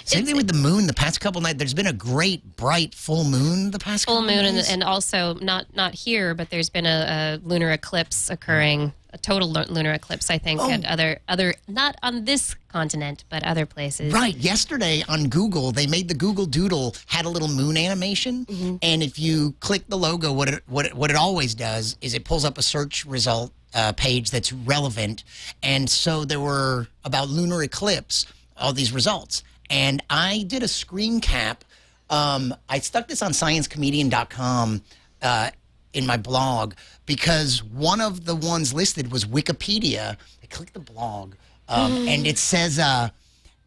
Same it's, thing with the moon. The past couple nights, there's been a great, bright full moon the past full couple moon nights. And, and also, not, not here, but there's been a, a lunar eclipse occurring, a total lunar eclipse, I think, oh. at other, other, not on this continent, but other places. Right. Yesterday on Google, they made the Google Doodle, had a little moon animation, mm-hmm. and if you click the logo, what it, what, it, what it always does is it pulls up a search result uh, page that's relevant, and so there were, about lunar eclipse, all these results. And I did a screen cap. Um, I stuck this on science comedian dot com uh, in my blog because one of the ones listed was Wikipedia. I clicked the blog, um, mm. and it says uh,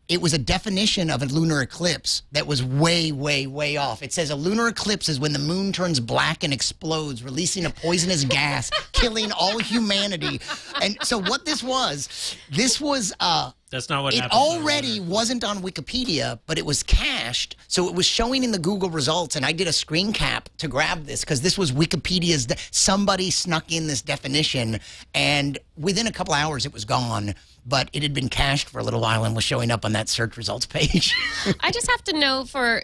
it was a definition of a lunar eclipse that was way, way, way off. It says a lunar eclipse is when the moon turns black and explodes, releasing a poisonous gas, killing all humanity. And so what this was, this was... Uh, That's not what it already wasn't on Wikipedia, but it was cached, so it was showing in the Google results. And I did a screen cap to grab this because this was Wikipedia's. Somebody snuck in this definition, and within a couple hours, it was gone. But it had been cached for a little while and was showing up on that search results page. I just have to know for,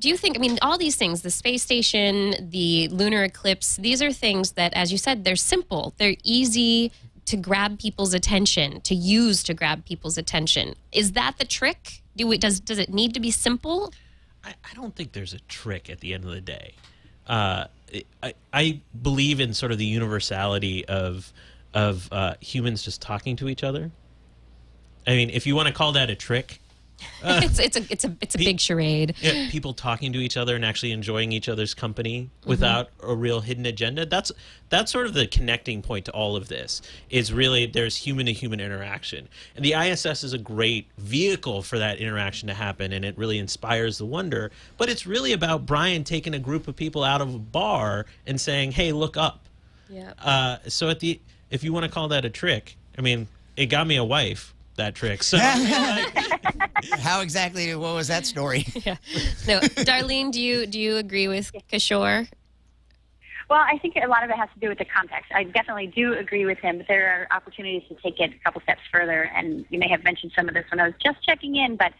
do you think? I mean, all these things—the space station, the lunar eclipse—these are things that, as you said, they're simple, they're easy to grab people's attention, to use to grab people's attention. Is that the trick? Do we, does, does it need to be simple? I, I don't think there's a trick at the end of the day. Uh, it, I, I believe in sort of the universality of, of uh, humans just talking to each other. I mean, if you want to call that a trick. Uh, it's, it's a, it's a, it's a big charade. Yeah, people talking to each other and actually enjoying each other's company without mm-hmm. a real hidden agenda. That's, that's sort of the connecting point to all of this is really there's human-to-human interaction. And the I S S is a great vehicle for that interaction to happen, and it really inspires the wonder. But it's really about Brian taking a group of people out of a bar and saying, hey, look up. Yeah. Uh, so at the, if you want to call that a trick, I mean, it got me a wife. That trick. So, how exactly? What was that story? Yeah. No, Darlene, do you do you agree with Kishore? Well, I think a lot of it has to do with the context. I definitely do agree with him, but there are opportunities to take it a couple steps further. And you may have mentioned some of this when I was just checking in, but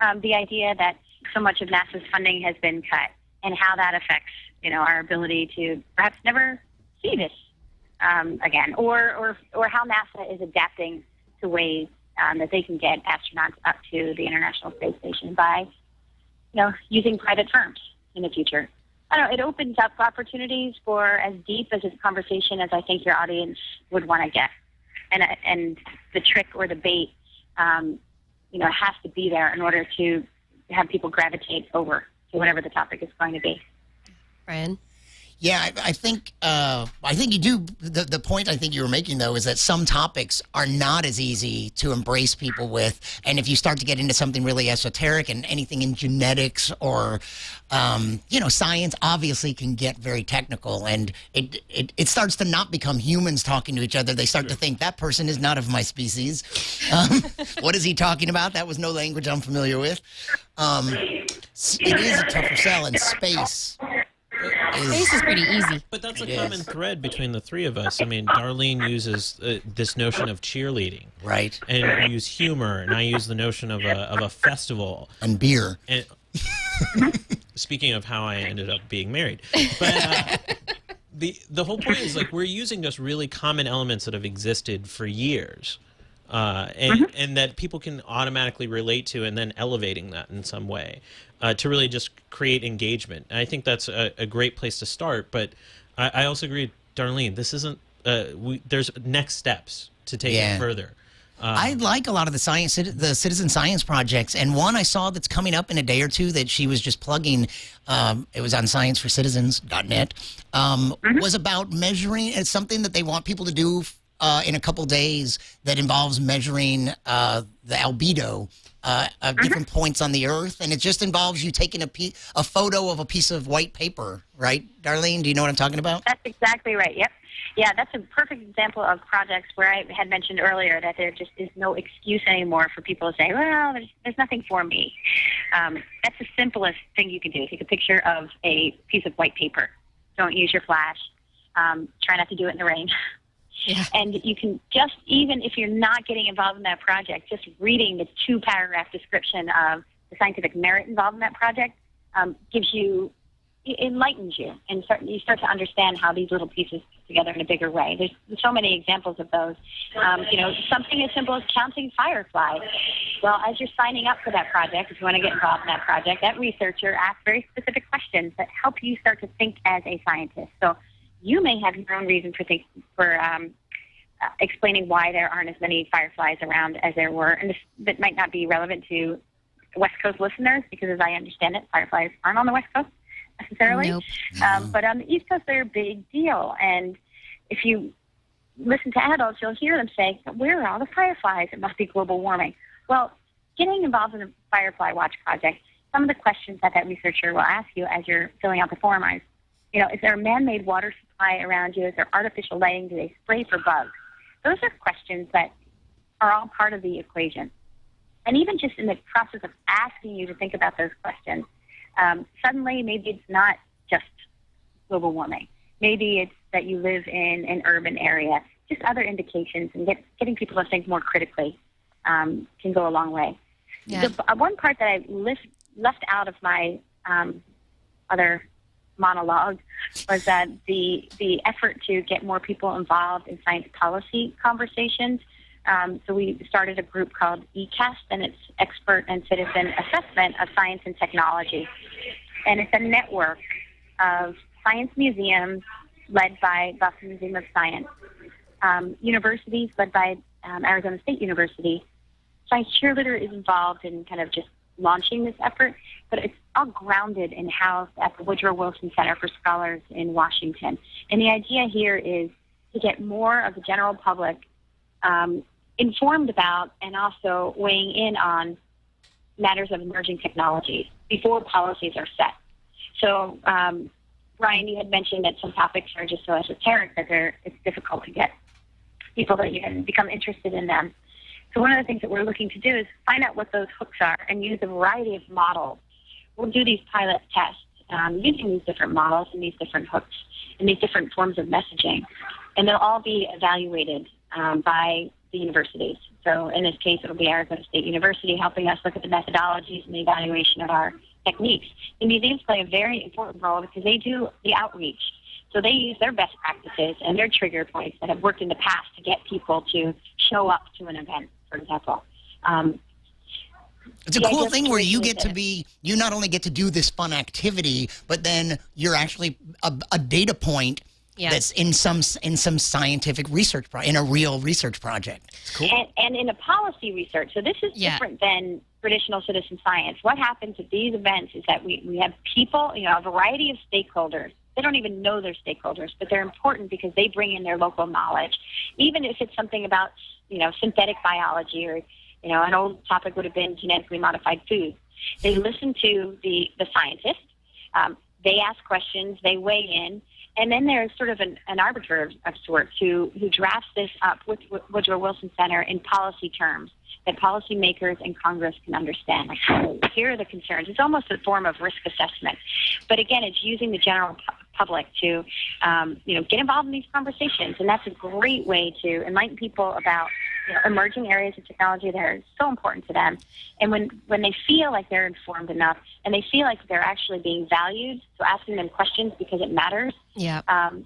um, the idea that so much of NASA's funding has been cut and how that affects you know our ability to perhaps never see this um, again, or or or how NASA is adapting to ways. Um, that they can get astronauts up to the International Space Station by, you know, using private firms in the future. I don't know, it opens up opportunities for as deep as this conversation as I think your audience would want to get. And, and the trick or the bait, um, you know, has to be there in order to have people gravitate over to whatever the topic is going to be. Brian? Yeah, I, I think uh, I think you do. The, the point I think you were making, though, is that some topics are not as easy to embrace people with. And if you start to get into something really esoteric and anything in genetics or, um, you know, science obviously can get very technical. And it, it, it starts to not become humans talking to each other. They start sure. to think, that person is not of my species. Um, what is he talking about? That was no language I'm familiar with. Um, it is a tougher sell in space. Space is pretty easy. But that's a common thread between the three of us. I mean, Darlene uses uh, this notion of cheerleading. Right. And I use humor, and I use the notion of a, of a festival. And beer. And, speaking of how I ended up being married. But uh, the, the whole point is, like, we're using just really common elements that have existed for years. Uh, and, mm-hmm. and that people can automatically relate to, and then elevating that in some way uh, to really just create engagement. And I think that's a, a great place to start. But I, I also agree with Darlene, this isn't, uh, we, there's next steps to take yeah. it further. Uh, I like a lot of the science, the citizen science projects, and one I saw that's coming up in a day or two that she was just plugging, um, it was on science for citizens dot net, um, mm-hmm. was about measuring. It's something that they want people to do uh, in a couple days that involves measuring uh, the albedo uh, of mm-hmm. different points on the Earth, and it just involves you taking a, pe a photo of a piece of white paper, right, Darlene? Do you know what I'm talking about? That's exactly right, yep. Yeah, that's a perfect example of projects where I had mentioned earlier that there just is no excuse anymore for people to say, well, there's, there's nothing for me. Um, that's the simplest thing you can do. Take a picture of a piece of white paper. Don't use your flash. Um, try not to do it in the rain. Yeah. And you can just, even if you're not getting involved in that project, just reading the two-paragraph description of the scientific merit involved in that project um, gives you... It enlightens you, and start, you start to understand how these little pieces fit together in a bigger way. There's so many examples of those. Um, you know, something as simple as counting fireflies. Well, as you're signing up for that project, if you want to get involved in that project, that researcher asks very specific questions that help you start to think as a scientist. So you may have your own reason for think, for um, uh, explaining why there aren't as many fireflies around as there were, and this, that might not be relevant to West Coast listeners because, as I understand it, fireflies aren't on the West Coast. Necessarily, nope. um, but on the East Coast, they're a big deal. And if you listen to adults, you'll hear them say, "Where are all the fireflies? It must be global warming." Well, getting involved in the Firefly Watch project, some of the questions that that researcher will ask you as you're filling out the form is, you know, is there a man-made water supply around you? Is there artificial lighting? Do they spray for bugs? Those are questions that are all part of the equation. And even just in the process of asking you to think about those questions. Um, suddenly, maybe it's not just global warming. Maybe it's that you live in an urban area. Just other indications, and get, getting people to think more critically um, can go a long way. Yeah. The, uh, one part that I lift, left out of my um, other monologue was that the, the effort to get more people involved in science policy conversations. Um, so we started a group called E CAST, and it's Expert and Citizen Assessment of Science and Technology. And it's a network of science museums led by Boston Museum of Science, um, universities led by um, Arizona State University. Science Cheerleader is involved in kind of just launching this effort, but it's all grounded and housed at the Woodrow Wilson Center for Scholars in Washington. And the idea here is to get more of the general public um, informed about and also weighing in on matters of emerging technologies before policies are set. So, um, Brian, you had mentioned that some topics are just so esoteric that they're, it's difficult to get people that you can become interested in them. So one of the things that we're looking to do is find out what those hooks are and use a variety of models. We'll do these pilot tests um, using these different models and these different hooks and these different forms of messaging, and they'll all be evaluated um, by the universities. So in this case, it will be Arizona State University helping us look at the methodologies and the evaluation of our techniques. The museums play a very important role because they do the outreach. So they use their best practices and their trigger points that have worked in the past to get people to show up to an event, for example. Um, It's a cool thing where you get to be, you not only get to do this fun activity, but then you're actually a, a data point. Yeah. That's in some in some scientific research pro in a real research project. It's cool. And, and in a policy research. So this is yeah. different than traditional citizen science. What happens at these events is that we, we have people, you know, a variety of stakeholders. They don't even know their stakeholders, but they're important because they bring in their local knowledge. Even if it's something about, you know, synthetic biology or, you know, an old topic would have been genetically modified foods. They listen to the, the scientists. Um, they ask questions. They weigh in. And then there's sort of an, an arbiter of, of sorts who, who drafts this up with, with Woodrow Wilson Center in policy terms that policymakers and Congress can understand. Like, oh, here are the concerns. It's almost a form of risk assessment. But again, it's using the general public to, um, you know, get involved in these conversations. And that's a great way to enlighten people about, you know, emerging areas of technology that are so important to them. And when, when they feel like they're informed enough and they feel like they're actually being valued, so asking them questions because it matters. Yeah. Um,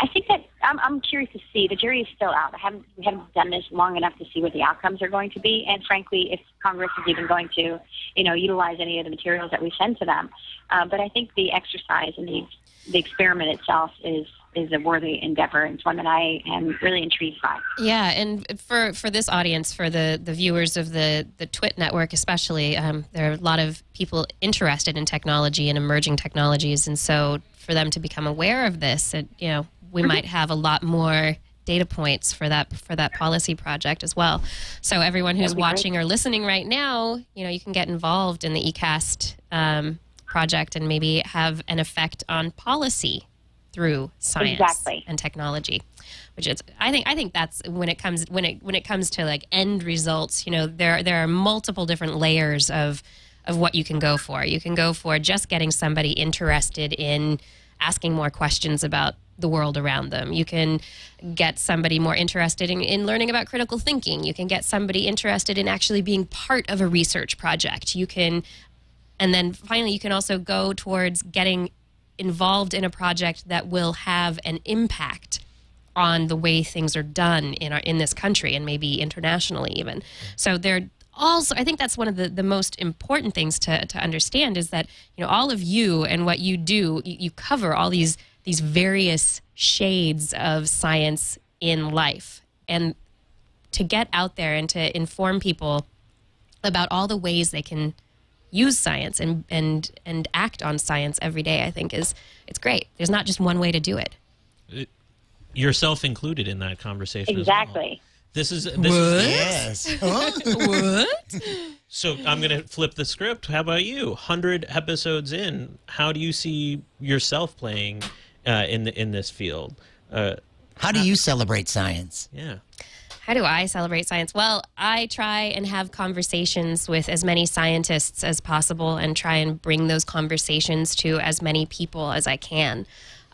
I think that I'm, I'm curious to see. The jury is still out. I haven't, we haven't done this long enough to see what the outcomes are going to be. And frankly, if Congress is even going to, you know, utilize any of the materials that we send to them. Uh, but I think the exercise and the, the experiment itself is is a worthy endeavor. It's one that I am really intrigued by. Yeah, and for, for this audience, for the, the viewers of the, the TWIT network especially, um, there are a lot of people interested in technology and emerging technologies, and so for them to become aware of this, it, you know, we mm-hmm. might have a lot more data points for that for that policy project as well. So everyone who's watching or listening right now, you know, you can get involved in the ECAST um, project and maybe have an effect on policy through science exactly. and technology. Which is, I think, I think that's when it comes when it when it comes to like end results. You know, there there are multiple different layers of of what you can go for. You can go for just getting somebody interested in asking more questions about the world around them. You can get somebody more interested in, in learning about critical thinking. You can get somebody interested in actually being part of a research project. You can, and then finally, you can also go towards getting involved in a project that will have an impact on the way things are done in our in this country and maybe internationally even. So there also, I think that's one of the, the most important things to, to understand is that, you know, all of you and what you do, you, you cover all these these various shades of science in life. And to get out there and to inform people about all the ways they can use science and, and, and act on science every day, I think is it's great. There's not just one way to do it. it yourself included in that conversation exactly. as well. This is this is yes. Huh? What? So I'm going to flip the script. How about you? one hundred episodes in, how do you see yourself playing uh, in the in this field? Uh, how do you celebrate science? Yeah. How do I celebrate science? Well, I try and have conversations with as many scientists as possible, and try and bring those conversations to as many people as I can.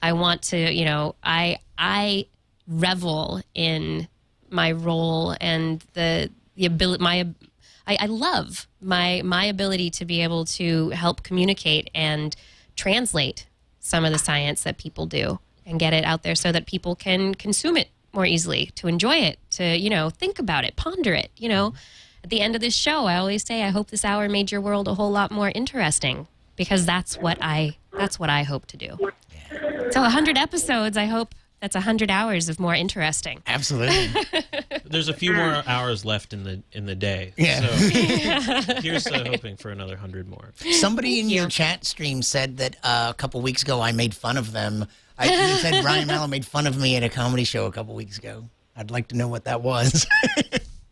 I want to, you know, I I revel in my role and the the ability, my I, I love my my ability to be able to help communicate and translate some of the science that people do and get it out there so that people can consume it more easily, to enjoy it, to, you know, think about it, ponder it. You know, at the end of this show, I always say, I hope this hour made your world a whole lot more interesting, because that's what I that's what I hope to do. So one hundred episodes, I hope. That's one hundred hours of more interesting. Absolutely. There's a few more hours left in the in the day. Yeah. So here's uh, hoping for another one hundred more. Somebody in your chat stream said that uh, a couple weeks ago I made fun of them. I said Brian Malow made fun of me at a comedy show a couple weeks ago. I'd like to know what that was.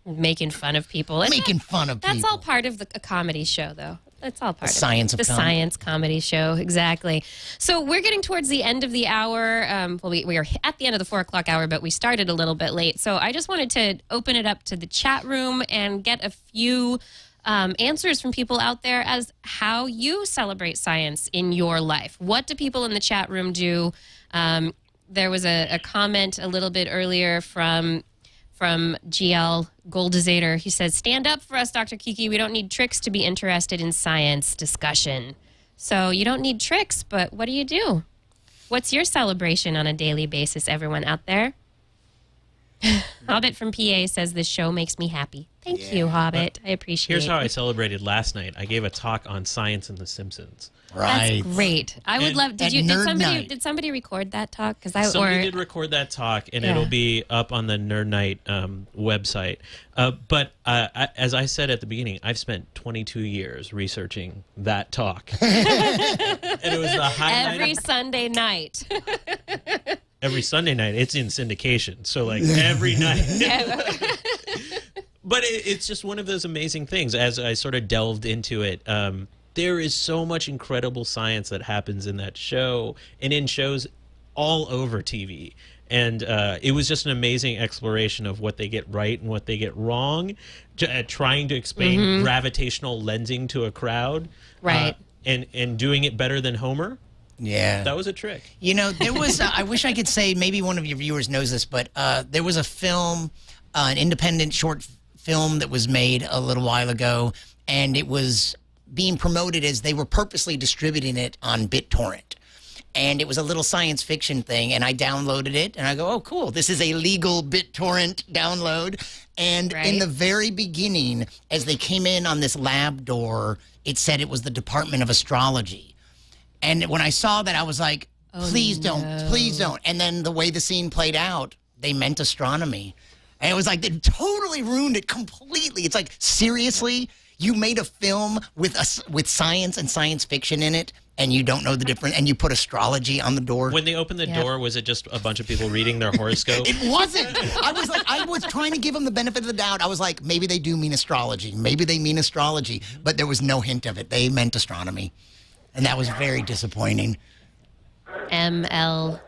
Making fun of people. And Making that, fun of that's people. That's all part of the, a comedy show, though. That's all part the of science it. Of the comedy. Science comedy show, exactly. So we're getting towards the end of the hour. Um, well, we, we are at the end of the four o'clock hour, but we started a little bit late. So I just wanted to open it up to the chat room and get a few um, answers from people out there as how you celebrate science in your life. What do people in the chat room do? Um, there was a, a comment a little bit earlier from... From G L Goldizator, he says, "Stand up for us, Doctor Kiki. We don't need tricks to be interested in science discussion." So you don't need tricks, but what do you do? What's your celebration on a daily basis, everyone out there? Hobbit from P A says, "This show makes me happy." Thank yeah. you, Hobbit. But I appreciate it. Here's how I celebrated last night. I gave a talk on science and The Simpsons. Right. That's great. I would and, love. Did you? Did somebody? Night. Did somebody record that talk? Because I somebody or, did record that talk, and yeah. it'll be up on the Nerd Night um, website. Uh, but uh, I, as I said at the beginning, I've spent twenty-two years researching that talk, and it was the highlight every night. Sunday night. Every Sunday night, it's in syndication. So like every night. But it, it's just one of those amazing things. As I sort of delved into it. Um, There is so much incredible science that happens in that show and in shows all over T V. And uh, it was just an amazing exploration of what they get right and what they get wrong, uh, trying to explain mm-hmm. gravitational lensing to a crowd. Right. Uh, and, and doing it better than Homer. Yeah. That was a trick. You know, there was, uh, I wish I could say, maybe one of your viewers knows this, but uh, there was a film, uh, an independent short film that was made a little while ago, and it was being promoted as they were purposely distributing it on BitTorrent. And it was a little science fiction thing, and I downloaded it, and I go, oh, cool, this is a legal BitTorrent download. And right. in the very beginning, as they came in on this lab door, it said it was the Department of Astrology. And when I saw that, I was like, Oh, please no. don't. Please don't. And then the way the scene played out, they meant astronomy. And it was like, they totally ruined it completely. It's like, seriously? You made a film with a, with science and science fiction in it, and you don't know the difference, and you put astrology on the door. When they opened the yeah. door, was it just a bunch of people reading their horoscope? It wasn't. I was like, I was trying to give them the benefit of the doubt. I was like, maybe they do mean astrology. Maybe they mean astrology. But there was no hint of it. They meant astronomy. And that was very disappointing. M L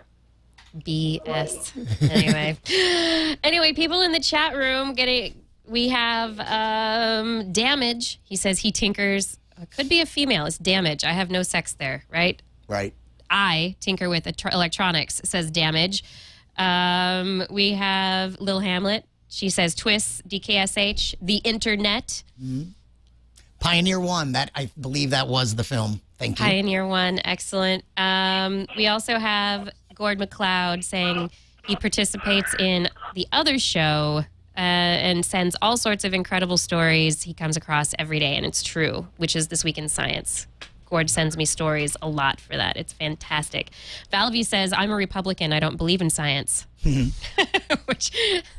B S. Anyway. Anyway, people in the chat room getting... We have um, Damage. He says he tinkers. It could be a female. It's Damage. I have no sex there, right? Right. I tinker with electronics, says Damage. Um, we have Lil Hamlet. She says Twists, D K S H, The Internet. Mm-hmm. Pioneer One. That I believe that was the film. Thank you. Pioneer One. Excellent. Um, we also have Gord McLeod saying he participates in the other show, Uh, and sends all sorts of incredible stories he comes across every day, and it's true, which is This Week in Science. Gord sends me stories a lot for that. It's fantastic. Valvie says, I'm a Republican. I don't believe in science. Which,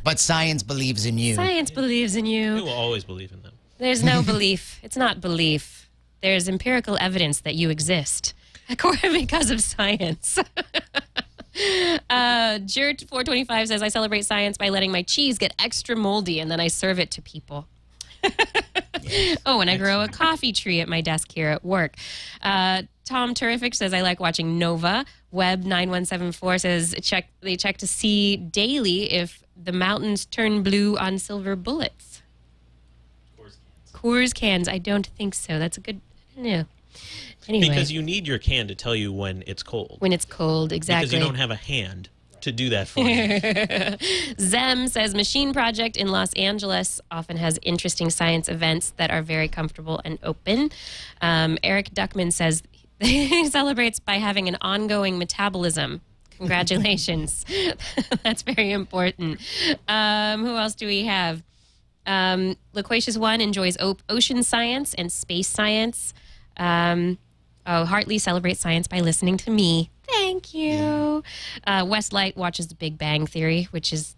but science believes in you. Science believes in you. You will always believe in them. There's no belief. It's not belief. There's empirical evidence that you exist because of science. Uh, Jert four twenty-five says, I celebrate science by letting my cheese get extra moldy and then I serve it to people. Yes. Oh, and I grow a coffee tree at my desk here at work. Uh, Tom Terrific says, I like watching Nova. Web nine one seven four says, check, they check to see daily if the mountains turn blue on silver bullets. Coors cans. Coors cans. I don't think so. That's a good... No. Anyway. Because you need your can to tell you when it's cold. When it's cold, exactly. Because you don't have a hand to do that for you. Zem says, Machine Project in Los Angeles often has interesting science events that are very comfortable and open. Um, Eric Duckman says he celebrates by having an ongoing metabolism. Congratulations. That's very important. Um, who else do we have? Um, Loquacious One enjoys op ocean science and space science. Um, oh, Hartley celebrates science by listening to me. Thank you. Uh, Westlight watches The Big Bang Theory, which is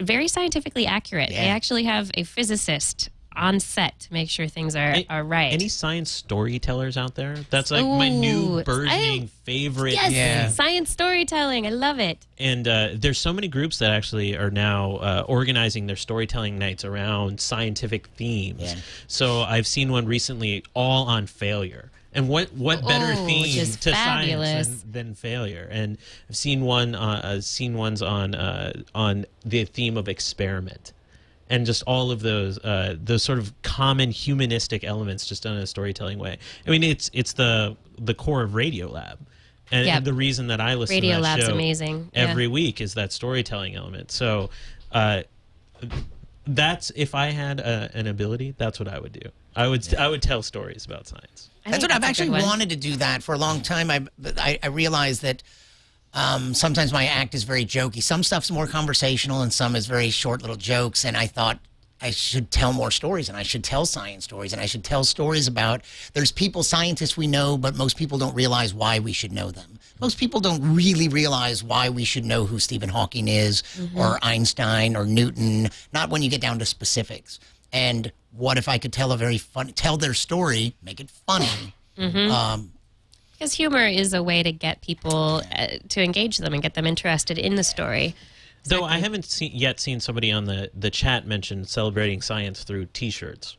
very scientifically accurate. Yeah. They actually have a physicist on set to make sure things are, I, are right. Any science storytellers out there? That's like Ooh, my new burgeoning I, favorite. Yes, yeah. Science storytelling. I love it. And uh, there's so many groups that actually are now uh, organizing their storytelling nights around scientific themes. Yeah. So I've seen one recently all on failure. And what what better oh, theme to fabulous. science than, than failure? And I've seen one uh, I've seen ones on uh, on the theme of experiment. And just all of those, uh, those sort of common humanistic elements, just done in a storytelling way. I mean, it's it's the the core of Radiolab, and yep. the reason that I listen Radio to that Lab's show amazing. every yeah. week is that storytelling element. So, uh, that's if I had a, an ability, that's what I would do. I would yeah. I would tell stories about science. I that's what that's I've actually wanted to do that for a long time. I I, I realized that. Um, sometimes my act is very jokey. Some stuff's more conversational and some is very short little jokes. And I thought I should tell more stories and I should tell science stories and I should tell stories about there's people, scientists we know, but most people don't realize why we should know them. Most people don't really realize why we should know who Stephen Hawking is mm-hmm. or Einstein or Newton, not when you get down to specifics. And what if I could tell a very fun, tell their story, make it funny. Mm-hmm. um, Because humor is a way to get people uh, to engage them and get them interested in the story. Though I haven't seen, yet seen somebody on the, the chat mention celebrating science through T-shirts,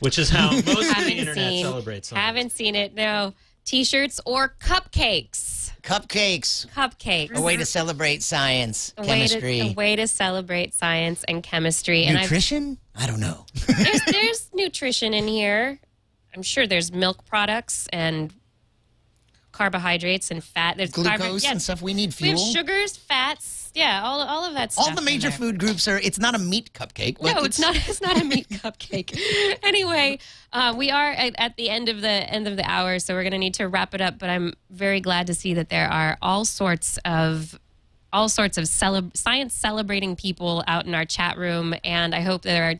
which is how most of the internet seen, celebrates science. Haven't seen it, no. T-shirts or cupcakes. Cupcakes. Cupcakes. A way to celebrate science, a chemistry. Way to, a way to celebrate science and chemistry. Nutrition? And I don't know. there's, there's nutrition in here. I'm sure there's milk products and... carbohydrates and fat. There's glucose yes. and stuff. We need fuel. We have sugars, fats, yeah, all, all of that stuff. All the major food groups are, it's not a meat cupcake. No, it's, it's not It's not a meat cupcake. Anyway, uh, we are at, at the end of the end of the hour, so we're going to need to wrap it up, but I'm very glad to see that there are all sorts of all sorts of cele science celebrating people out in our chat room, and I hope that there are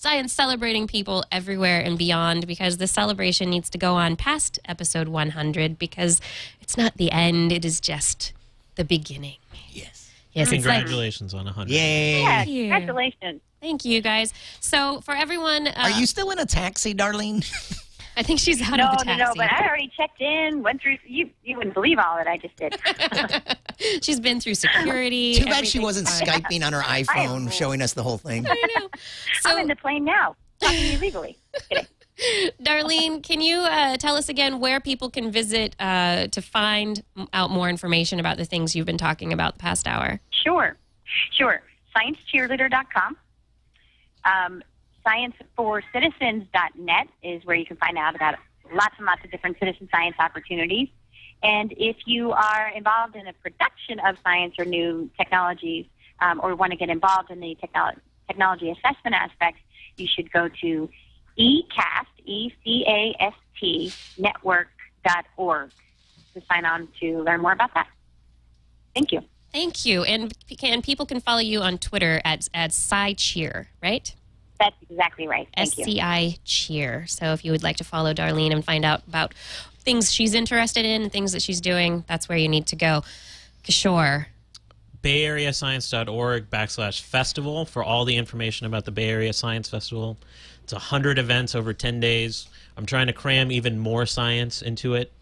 science celebrating people everywhere and beyond, because the celebration needs to go on past episode one hundred, because it's not the end, it is just the beginning. Yes. Yes. Congratulations like, on one hundred. Yay. Yeah, congratulations. Thank you, guys. So for everyone... Uh, Are you still in a taxi, Darlene? I think she's out no, of the taxi. No, no, but I already checked in, went through... You, you wouldn't believe all that I just did. She's been through security. Too bad she wasn't fine. Skyping on her iPhone, showing us the whole thing. I know. So, I'm in the plane now, talking illegally. Darlene, can you uh, tell us again where people can visit uh, to find out more information about the things you've been talking about the past hour? Sure, sure. science cheerleader dot com. Um, science for citizens dot net is where you can find out about lots and lots of different citizen science opportunities. And if you are involved in a production of science or new technologies, um, or want to get involved in the technolo technology assessment aspects, you should go to E C A S T, E C A S T, network dot org to sign on to learn more about that. Thank you. Thank you. And can, people can follow you on Twitter at, at SciCheer, right? That's exactly right. S C I Cheer. So if you would like to follow Darlene and find out about things she's interested in, things that she's doing, that's where you need to go. Kishore. Bay Area Science dot org backslash festival for all the information about the Bay Area Science Festival. It's one hundred events over ten days. I'm trying to cram even more science into it.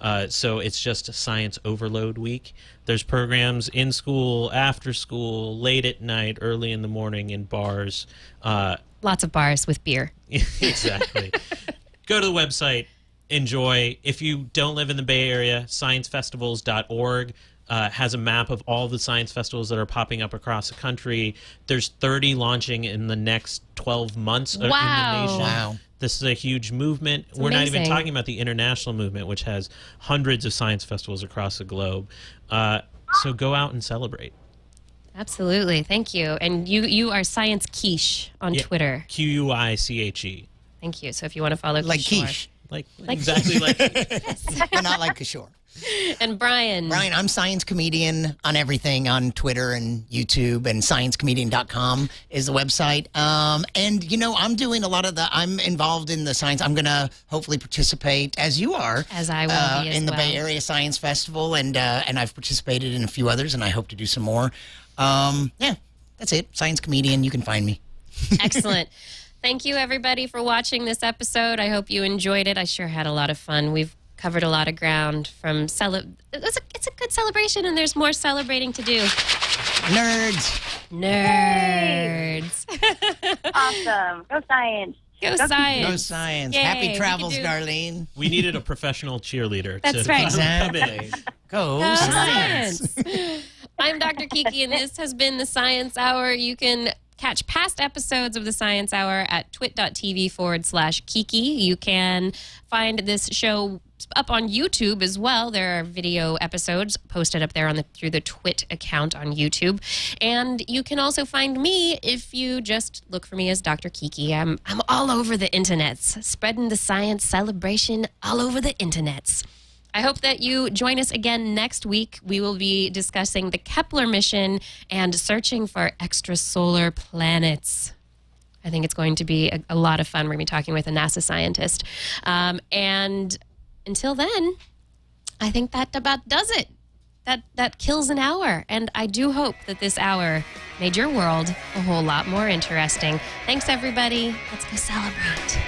Uh, so it's just a science overload week. There's programs in school, after school, late at night, early in the morning, in bars. Uh, Lots of bars with beer. Exactly. Go to the website. Enjoy. If you don't live in the Bay Area, science festivals dot org uh, has a map of all the science festivals that are popping up across the country. There's thirty launching in the next twelve months. Wow. In the nation. Wow. This is a huge movement. It's We're amazing. Not even talking about the international movement, which has hundreds of science festivals across the globe. Uh, so go out and celebrate. Absolutely. Thank you. And you, you are Science Quiche on yeah. Twitter. Q U I C H E. Thank you. So if you want to follow Like Kishore. Quiche. Like, like exactly like yes. But not like Kishore. And Brian. Brian, I'm Science Comedian on everything, on Twitter and YouTube, and science comedian dot com is the website. Um, and, you know, I'm doing a lot of the, I'm involved in the science. I'm going to hopefully participate, as you are, as I will uh, be as in the well. Bay Area Science Festival, and, uh, and I've participated in a few others, and I hope to do some more. Um, yeah, that's it. Science Comedian, you can find me. Excellent. Thank you, everybody, for watching this episode. I hope you enjoyed it. I sure had a lot of fun. We've covered a lot of ground from cele- it's, a, it's a good celebration, and there's more celebrating to do. Nerds. Nerds. Awesome. Go science. Go, Go science. Go science. Yay. Happy travels, Darlene. We needed a professional cheerleader. That's to right. Exactly. Go, Go science. science. I'm Doctor Kiki, and this has been the Science Hour. You can catch past episodes of the Science Hour at twit dot t v forward slash Kiki. You can find this show up on YouTube as well. There are video episodes posted up there on the, through the TWIT account on YouTube. And you can also find me if you just look for me as Doctor Kiki. I'm, I'm all over the internets, spreading the science celebration all over the internets. I hope that you join us again next week. We will be discussing the Kepler mission and searching for extrasolar planets. I think it's going to be a, a lot of fun. We're going to be talking with a NASA scientist. Um, and until then, I think that about does it. That, that kills an hour. And I do hope that this hour made your world a whole lot more interesting. Thanks, everybody. Let's go celebrate.